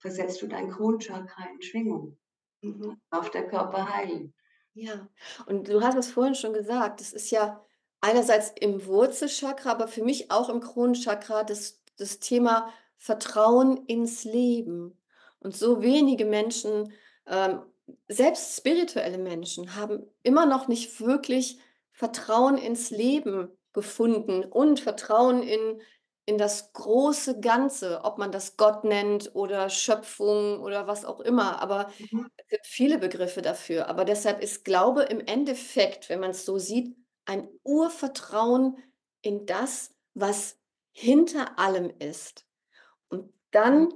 versetzt du dein Kronchakra in Schwingung. Mhm. Auf der Körper heilen. Ja, und du hast es vorhin schon gesagt, es ist ja einerseits im Wurzelchakra, aber für mich auch im Kronchakra das, das Thema Vertrauen ins Leben. Und so wenige Menschen, ähm, selbst spirituelle Menschen, haben immer noch nicht wirklich Vertrauen ins Leben gefunden und Vertrauen in, in das große Ganze, ob man das Gott nennt oder Schöpfung oder was auch immer. Aber mhm. es gibt viele Begriffe dafür. Aber deshalb ist Glaube im Endeffekt, wenn man es so sieht, ein Urvertrauen in das, was hinter allem ist. Und dann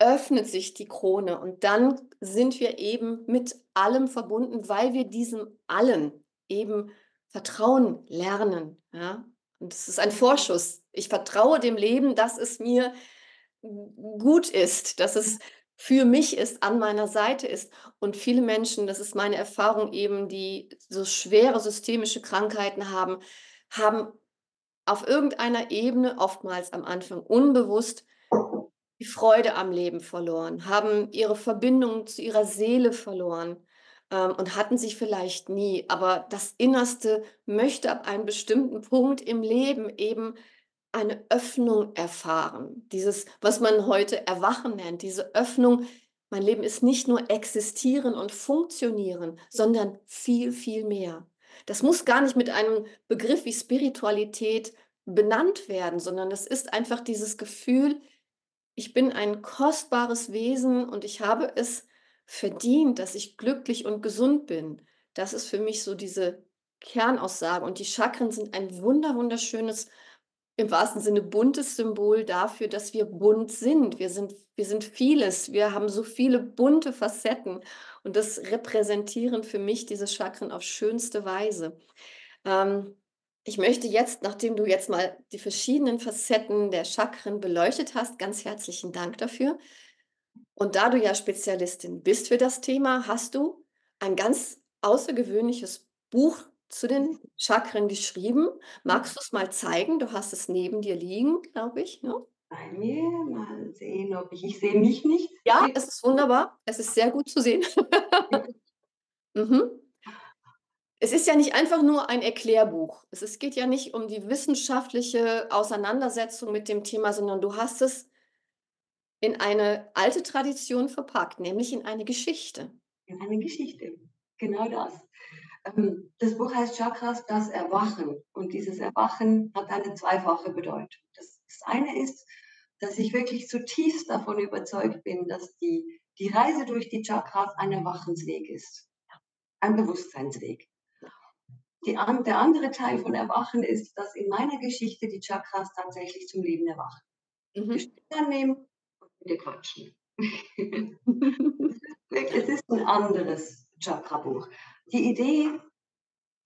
öffnet sich die Krone und dann sind wir eben mit allem verbunden, weil wir diesem Allen eben Vertrauen lernen. Ja? Und das ist ein Vorschuss. Ich vertraue dem Leben, dass es mir gut ist, dass es für mich ist, an meiner Seite ist. Und viele Menschen, das ist meine Erfahrung eben, die so schwere systemische Krankheiten haben, haben auf irgendeiner Ebene, oftmals am Anfang unbewusst, die Freude am Leben verloren, haben ihre Verbindung zu ihrer Seele verloren ähm, und hatten sie vielleicht nie. Aber das Innerste möchte ab einem bestimmten Punkt im Leben eben eine Öffnung erfahren. Dieses, was man heute Erwachen nennt, diese Öffnung, mein Leben ist nicht nur existieren und funktionieren, sondern viel, viel mehr. Das muss gar nicht mit einem Begriff wie Spiritualität benannt werden, sondern das ist einfach dieses Gefühl, ich bin ein kostbares Wesen und ich habe es verdient, dass ich glücklich und gesund bin. Das ist für mich so diese Kernaussage. Und die Chakren sind ein wunder, wunderschönes, im wahrsten Sinne buntes Symbol dafür, dass wir bunt sind. Wir sind, wir sind vieles. Wir haben so viele bunte Facetten. Und das repräsentieren für mich diese Chakren auf schönste Weise. Ähm, Ich möchte jetzt, nachdem du jetzt mal die verschiedenen Facetten der Chakren beleuchtet hast, ganz herzlichen Dank dafür. Und da du ja Spezialistin bist für das Thema, hast du ein ganz außergewöhnliches Buch zu den Chakren geschrieben. Magst du es mal zeigen? Du hast es neben dir liegen, glaube ich. Ne? Bei mir mal sehen, ob ich, ich sehe mich nicht. Ja, es ist wunderbar. Es ist sehr gut zu sehen. mhm. Es ist ja nicht einfach nur ein Erklärbuch. Es ist, geht ja nicht um die wissenschaftliche Auseinandersetzung mit dem Thema, sondern du hast es in eine alte Tradition verpackt, nämlich in eine Geschichte. In eine Geschichte, genau das. Das Buch heißt Chakras, das Erwachen. Und dieses Erwachen hat eine zweifache Bedeutung. Das, das eine ist, dass ich wirklich zutiefst davon überzeugt bin, dass die, die Reise durch die Chakras ein Erwachensweg ist, ein Bewusstseinsweg. Die, der andere Teil von Erwachen ist, dass in meiner Geschichte die Chakras tatsächlich zum Leben erwachen. Mhm. Die Stirn nehmen und bitte quatschen. Es ist ein anderes Chakrabuch. Die Idee,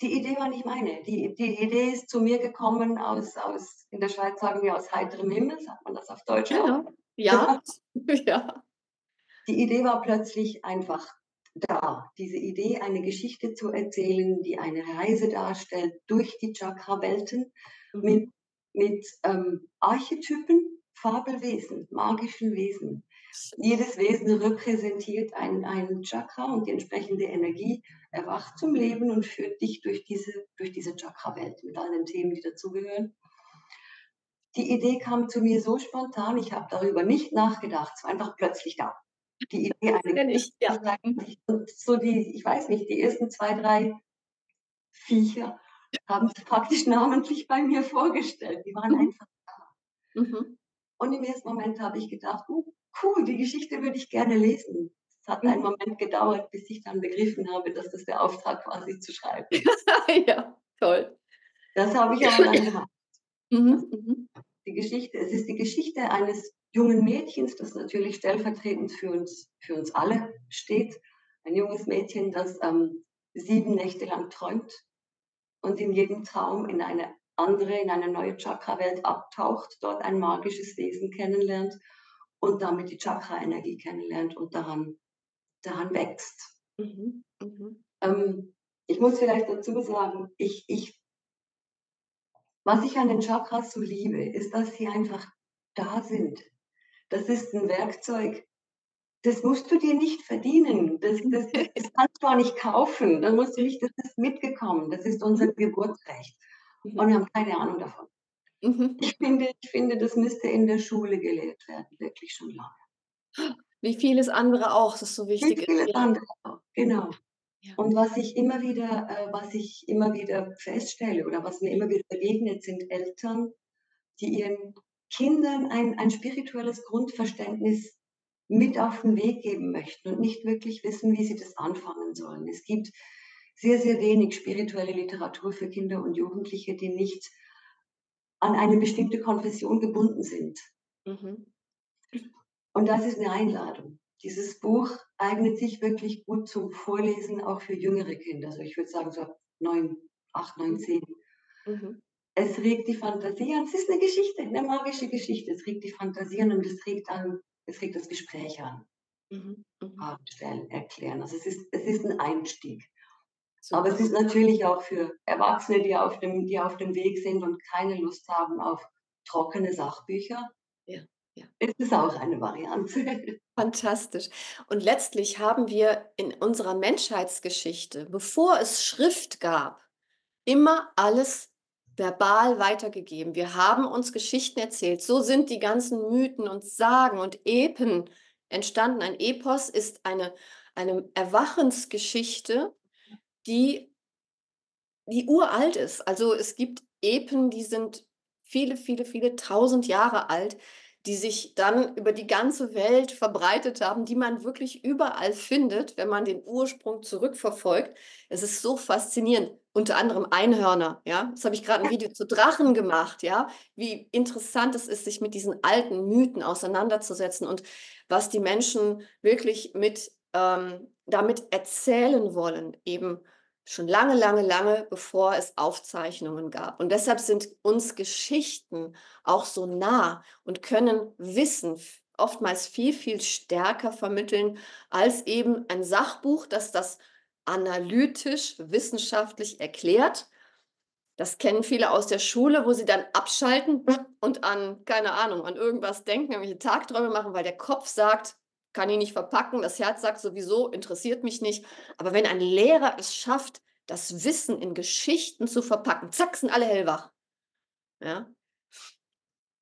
die Idee war nicht meine. Die, die Idee ist zu mir gekommen aus, aus, in der Schweiz sagen wir aus heiterem Himmel, sagt man das auf Deutsch auch? Ja. Ja. Ja. Die Idee war plötzlich einfach da, diese Idee, eine Geschichte zu erzählen, die eine Reise darstellt durch die Chakra-Welten mit, mit ähm, Archetypen, Fabelwesen, magischen Wesen. Jedes Wesen repräsentiert einen, einen Chakra und die entsprechende Energie erwacht zum Leben und führt dich durch diese, durch diese Chakra-Welt mit allen Themen, die dazugehören. Die Idee kam zu mir so spontan, ich habe darüber nicht nachgedacht, es war einfach plötzlich da. Die Idee eigentlich, ja. So die, ich weiß nicht, die ersten zwei, drei Viecher haben es praktisch namentlich bei mir vorgestellt. Die waren einfach da. Mhm. Und im ersten Moment habe ich gedacht, oh, cool, die Geschichte würde ich gerne lesen. Es hat einen Moment gedauert, bis ich dann begriffen habe, dass das der Auftrag war, sie zu schreiben. Ja, toll. Das habe ich aber dann gemacht. Mhm. Die Geschichte, es ist die Geschichte eines jungen Mädchens, das natürlich stellvertretend für uns, für uns alle steht. Ein junges Mädchen, das ähm, sieben Nächte lang träumt und in jedem Traum in eine andere, in eine neue Chakra-Welt abtaucht, dort ein magisches Wesen kennenlernt und damit die Chakra-Energie kennenlernt und daran, daran wächst. Mhm. Mhm. Ähm, ich muss vielleicht dazu sagen, ich, ich, was ich an den Chakras so liebe, ist, dass sie einfach da sind. Das ist ein Werkzeug, das musst du dir nicht verdienen, das, das, das kannst du auch nicht kaufen, das musst du nicht, das ist mitgekommen, das ist unser Geburtsrecht und wir haben keine Ahnung davon. Mhm. Ich finde, ich finde, das müsste in der Schule gelehrt werden, wirklich schon lange. Wie vieles andere auch, das so wichtig ist. Wie vieles andere auch, genau. Ja. Und was ich immer wieder, äh, was ich immer wieder feststelle oder was mir immer wieder begegnet, sind Eltern, die ihren Kindern ein, ein spirituelles Grundverständnis mit auf den Weg geben möchten und nicht wirklich wissen, wie sie das anfangen sollen. Es gibt sehr, sehr wenig spirituelle Literatur für Kinder und Jugendliche, die nicht an eine bestimmte Konfession gebunden sind. Mhm. Und das ist eine Einladung. Dieses Buch eignet sich wirklich gut zum Vorlesen, auch für jüngere Kinder. Also ich würde sagen so neun, acht, neun, zehn. Mhm. Es regt die Fantasie an. Es ist eine Geschichte, eine magische Geschichte. Es regt die Fantasie an und es regt, an, es regt das Gespräch an. Mhm. Mhm. Stellen, erklären. Also es ist, es ist ein Einstieg. Super. Aber es ist natürlich auch für Erwachsene, die auf dem, die auf dem Weg sind und keine Lust haben auf trockene Sachbücher. Ja. Ja. Es ist auch eine Variante. Fantastisch. Und letztlich haben wir in unserer Menschheitsgeschichte, bevor es Schrift gab, immer alles verbal weitergegeben. Wir haben uns Geschichten erzählt. So sind die ganzen Mythen und Sagen und Epen entstanden. Ein Epos ist eine, eine Erwachensgeschichte, die, die uralt ist. Also es gibt Epen, die sind viele, viele, viele tausend Jahre alt, die sich dann über die ganze Welt verbreitet haben, die man wirklich überall findet, wenn man den Ursprung zurückverfolgt. Es ist so faszinierend. Unter anderem Einhörner, ja. Das habe ich gerade ein Video zu Drachen gemacht, ja. Wie interessant es ist, sich mit diesen alten Mythen auseinanderzusetzen und was die Menschen wirklich mit ähm, damit erzählen wollen, eben schon lange, lange, lange, bevor es Aufzeichnungen gab. Und deshalb sind uns Geschichten auch so nah und können Wissen oftmals viel, viel stärker vermitteln als eben ein Sachbuch, das das analytisch, wissenschaftlich erklärt. Das kennen viele aus der Schule, wo sie dann abschalten und an, keine Ahnung, an irgendwas denken, irgendwelche Tagträume machen, weil der Kopf sagt, kann ich nicht verpacken, das Herz sagt sowieso, interessiert mich nicht. Aber wenn ein Lehrer es schafft, das Wissen in Geschichten zu verpacken, zack, sind alle hellwach. Ja?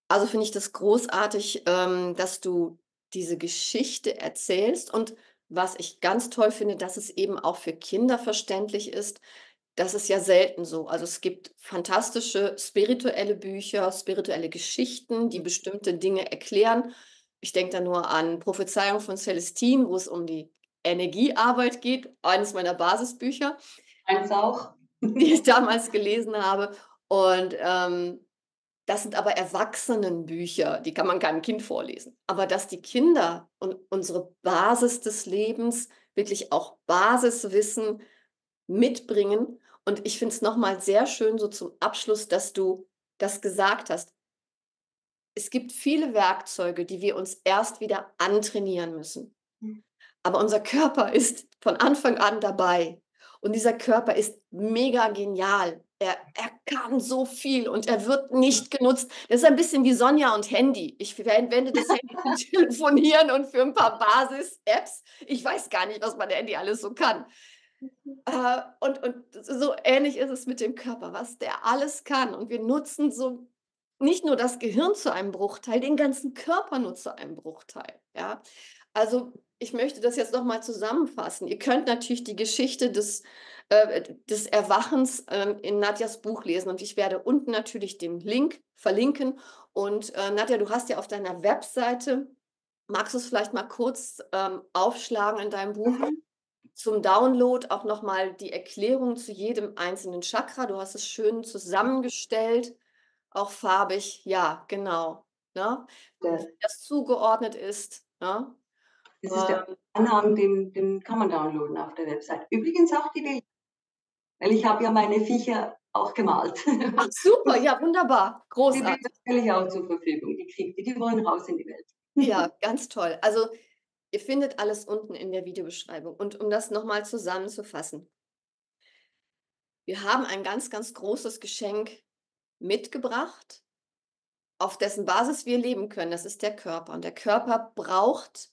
Also finde ich das großartig, dass du diese Geschichte erzählst. Und was ich ganz toll finde, dass es eben auch für Kinder verständlich ist. Das ist ja selten so. Also es gibt fantastische spirituelle Bücher, spirituelle Geschichten, die bestimmte Dinge erklären. Ich denke da nur an Prophezeiung von Celestine, wo es um die Energiearbeit geht, eines meiner Basisbücher. Eins auch. Die ich damals gelesen habe. Und ähm, das sind aber Erwachsenenbücher, die kann man keinem Kind vorlesen. Aber dass die Kinder und unsere Basis des Lebens wirklich auch Basiswissen mitbringen. Und ich finde es nochmal sehr schön, so zum Abschluss, dass du das gesagt hast. Es gibt viele Werkzeuge, die wir uns erst wieder antrainieren müssen. Aber unser Körper ist von Anfang an dabei. Und dieser Körper ist mega genial. Er, er kann so viel und er wird nicht genutzt. Das ist ein bisschen wie Sonja und Handy. Ich verwende das Handy zum Telefonieren und für ein paar Basis-Apps. Ich weiß gar nicht, was mein Handy alles so kann. Und, und so ähnlich ist es mit dem Körper, was der alles kann. Und wir nutzen so nicht nur das Gehirn zu einem Bruchteil, den ganzen Körper nur zu einem Bruchteil. Ja? Also ich möchte das jetzt nochmal zusammenfassen. Ihr könnt natürlich die Geschichte des, äh, des Erwachens äh, in Nadjas Buch lesen und ich werde unten natürlich den Link verlinken. Und äh, Nadja, du hast ja auf deiner Webseite, magst du es vielleicht mal kurz ähm, aufschlagen in deinem Buch, zum Download auch nochmal die Erklärung zu jedem einzelnen Chakra. Du hast es schön zusammengestellt. Auch farbig, ja, genau. Ne? Ja. Wie das zugeordnet ist. Ne? Das ist der ähm, Anhang, den, den kann man downloaden auf der Website. Übrigens auch die Bilder. Weil ich habe ja meine Viecher auch gemalt. Ach, super, ja, wunderbar. Großartig. Die Bilder stelle ich auch zur Verfügung. Die kriegt ihr, die wollen raus in die Welt. Ja, ganz toll. Also ihr findet alles unten in der Videobeschreibung. Und um das nochmal zusammenzufassen. Wir haben ein ganz, ganz großes Geschenk mitgebracht, auf dessen Basis wir leben können. Das ist der Körper. Und der Körper braucht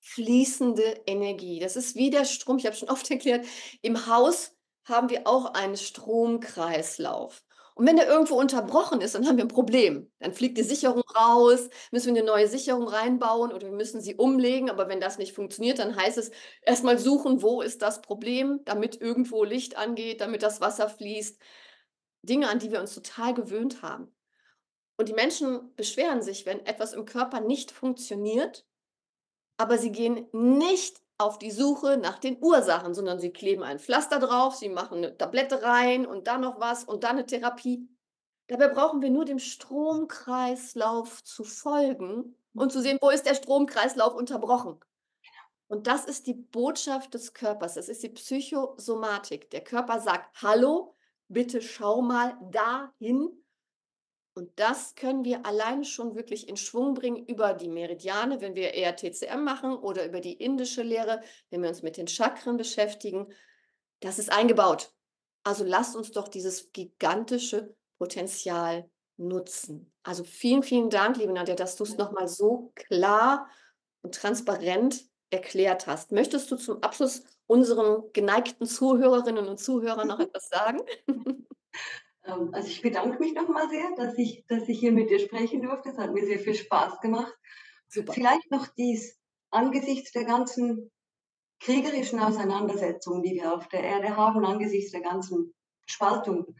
fließende Energie. Das ist wie der Strom. Ich habe schon oft erklärt, im Haus haben wir auch einen Stromkreislauf. Und wenn der irgendwo unterbrochen ist, dann haben wir ein Problem. Dann fliegt die Sicherung raus, müssen wir eine neue Sicherung reinbauen oder wir müssen sie umlegen. Aber wenn das nicht funktioniert, dann heißt es, erstmal suchen, wo ist das Problem, damit irgendwo Licht angeht, damit das Wasser fließt. Dinge, an die wir uns total gewöhnt haben. Und die Menschen beschweren sich, wenn etwas im Körper nicht funktioniert, aber sie gehen nicht auf die Suche nach den Ursachen, sondern sie kleben ein Pflaster drauf, sie machen eine Tablette rein und dann noch was und dann eine Therapie. Dabei brauchen wir nur dem Stromkreislauf zu folgen und zu sehen, wo ist der Stromkreislauf unterbrochen. Und das ist die Botschaft des Körpers, das ist die Psychosomatik. Der Körper sagt, hallo, bitte schau mal dahin. Und das können wir allein schon wirklich in Schwung bringen über die Meridiane, wenn wir eher T C M machen oder über die indische Lehre, wenn wir uns mit den Chakren beschäftigen. Das ist eingebaut. Also lasst uns doch dieses gigantische Potenzial nutzen. Also vielen, vielen Dank, liebe Nadja, dass du es nochmal so klar und transparent erklärt hast. Möchtest du zum Abschluss unseren geneigten Zuhörerinnen und Zuhörern noch etwas sagen? Also ich bedanke mich nochmal sehr, dass ich, dass ich hier mit dir sprechen durfte. Es hat mir sehr viel Spaß gemacht. Super. Vielleicht noch dies, angesichts der ganzen kriegerischen Auseinandersetzungen, die wir auf der Erde haben, angesichts der ganzen Spaltung,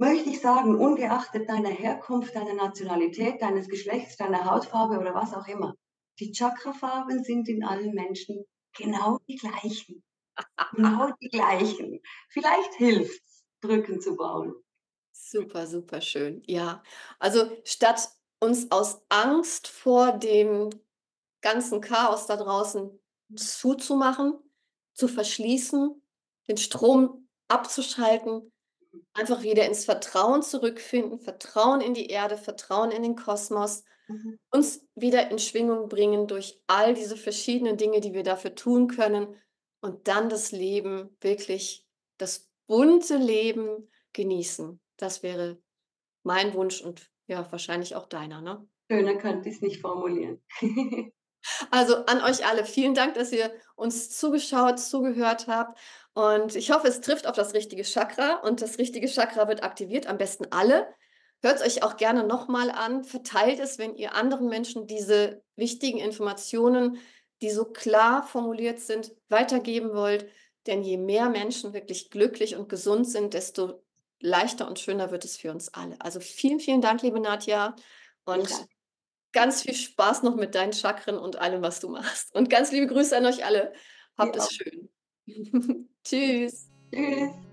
möchte ich sagen, ungeachtet deiner Herkunft, deiner Nationalität, deines Geschlechts, deiner Hautfarbe oder was auch immer, die Chakrafarben sind in allen Menschen genau die gleichen. Genau die gleichen. Vielleicht hilft es, Brücken zu bauen. Super, super schön. Ja, also statt uns aus Angst vor dem ganzen Chaos da draußen zuzumachen, zu verschließen, den Strom abzuschalten, einfach wieder ins Vertrauen zurückfinden, Vertrauen in die Erde, Vertrauen in den Kosmos, mhm. uns wieder in Schwingung bringen durch all diese verschiedenen Dinge, die wir dafür tun können und dann das Leben, wirklich das bunte Leben genießen. Das wäre mein Wunsch und ja, wahrscheinlich auch deiner, ne? Schöner könnte ich es nicht formulieren. Also an euch alle, vielen Dank, dass ihr uns zugeschaut, zugehört habt und ich hoffe, es trifft auf das richtige Chakra und das richtige Chakra wird aktiviert, am besten alle. Hört es euch auch gerne nochmal an, verteilt es, wenn ihr anderen Menschen diese wichtigen Informationen, die so klar formuliert sind, weitergeben wollt, denn je mehr Menschen wirklich glücklich und gesund sind, desto leichter und schöner wird es für uns alle. Also vielen, vielen Dank, liebe Nadja und ja. Ganz viel Spaß noch mit deinen Chakren und allem, was du machst. Und ganz liebe Grüße an euch alle. Habt ja. es schön. Tschüss. Tschüss.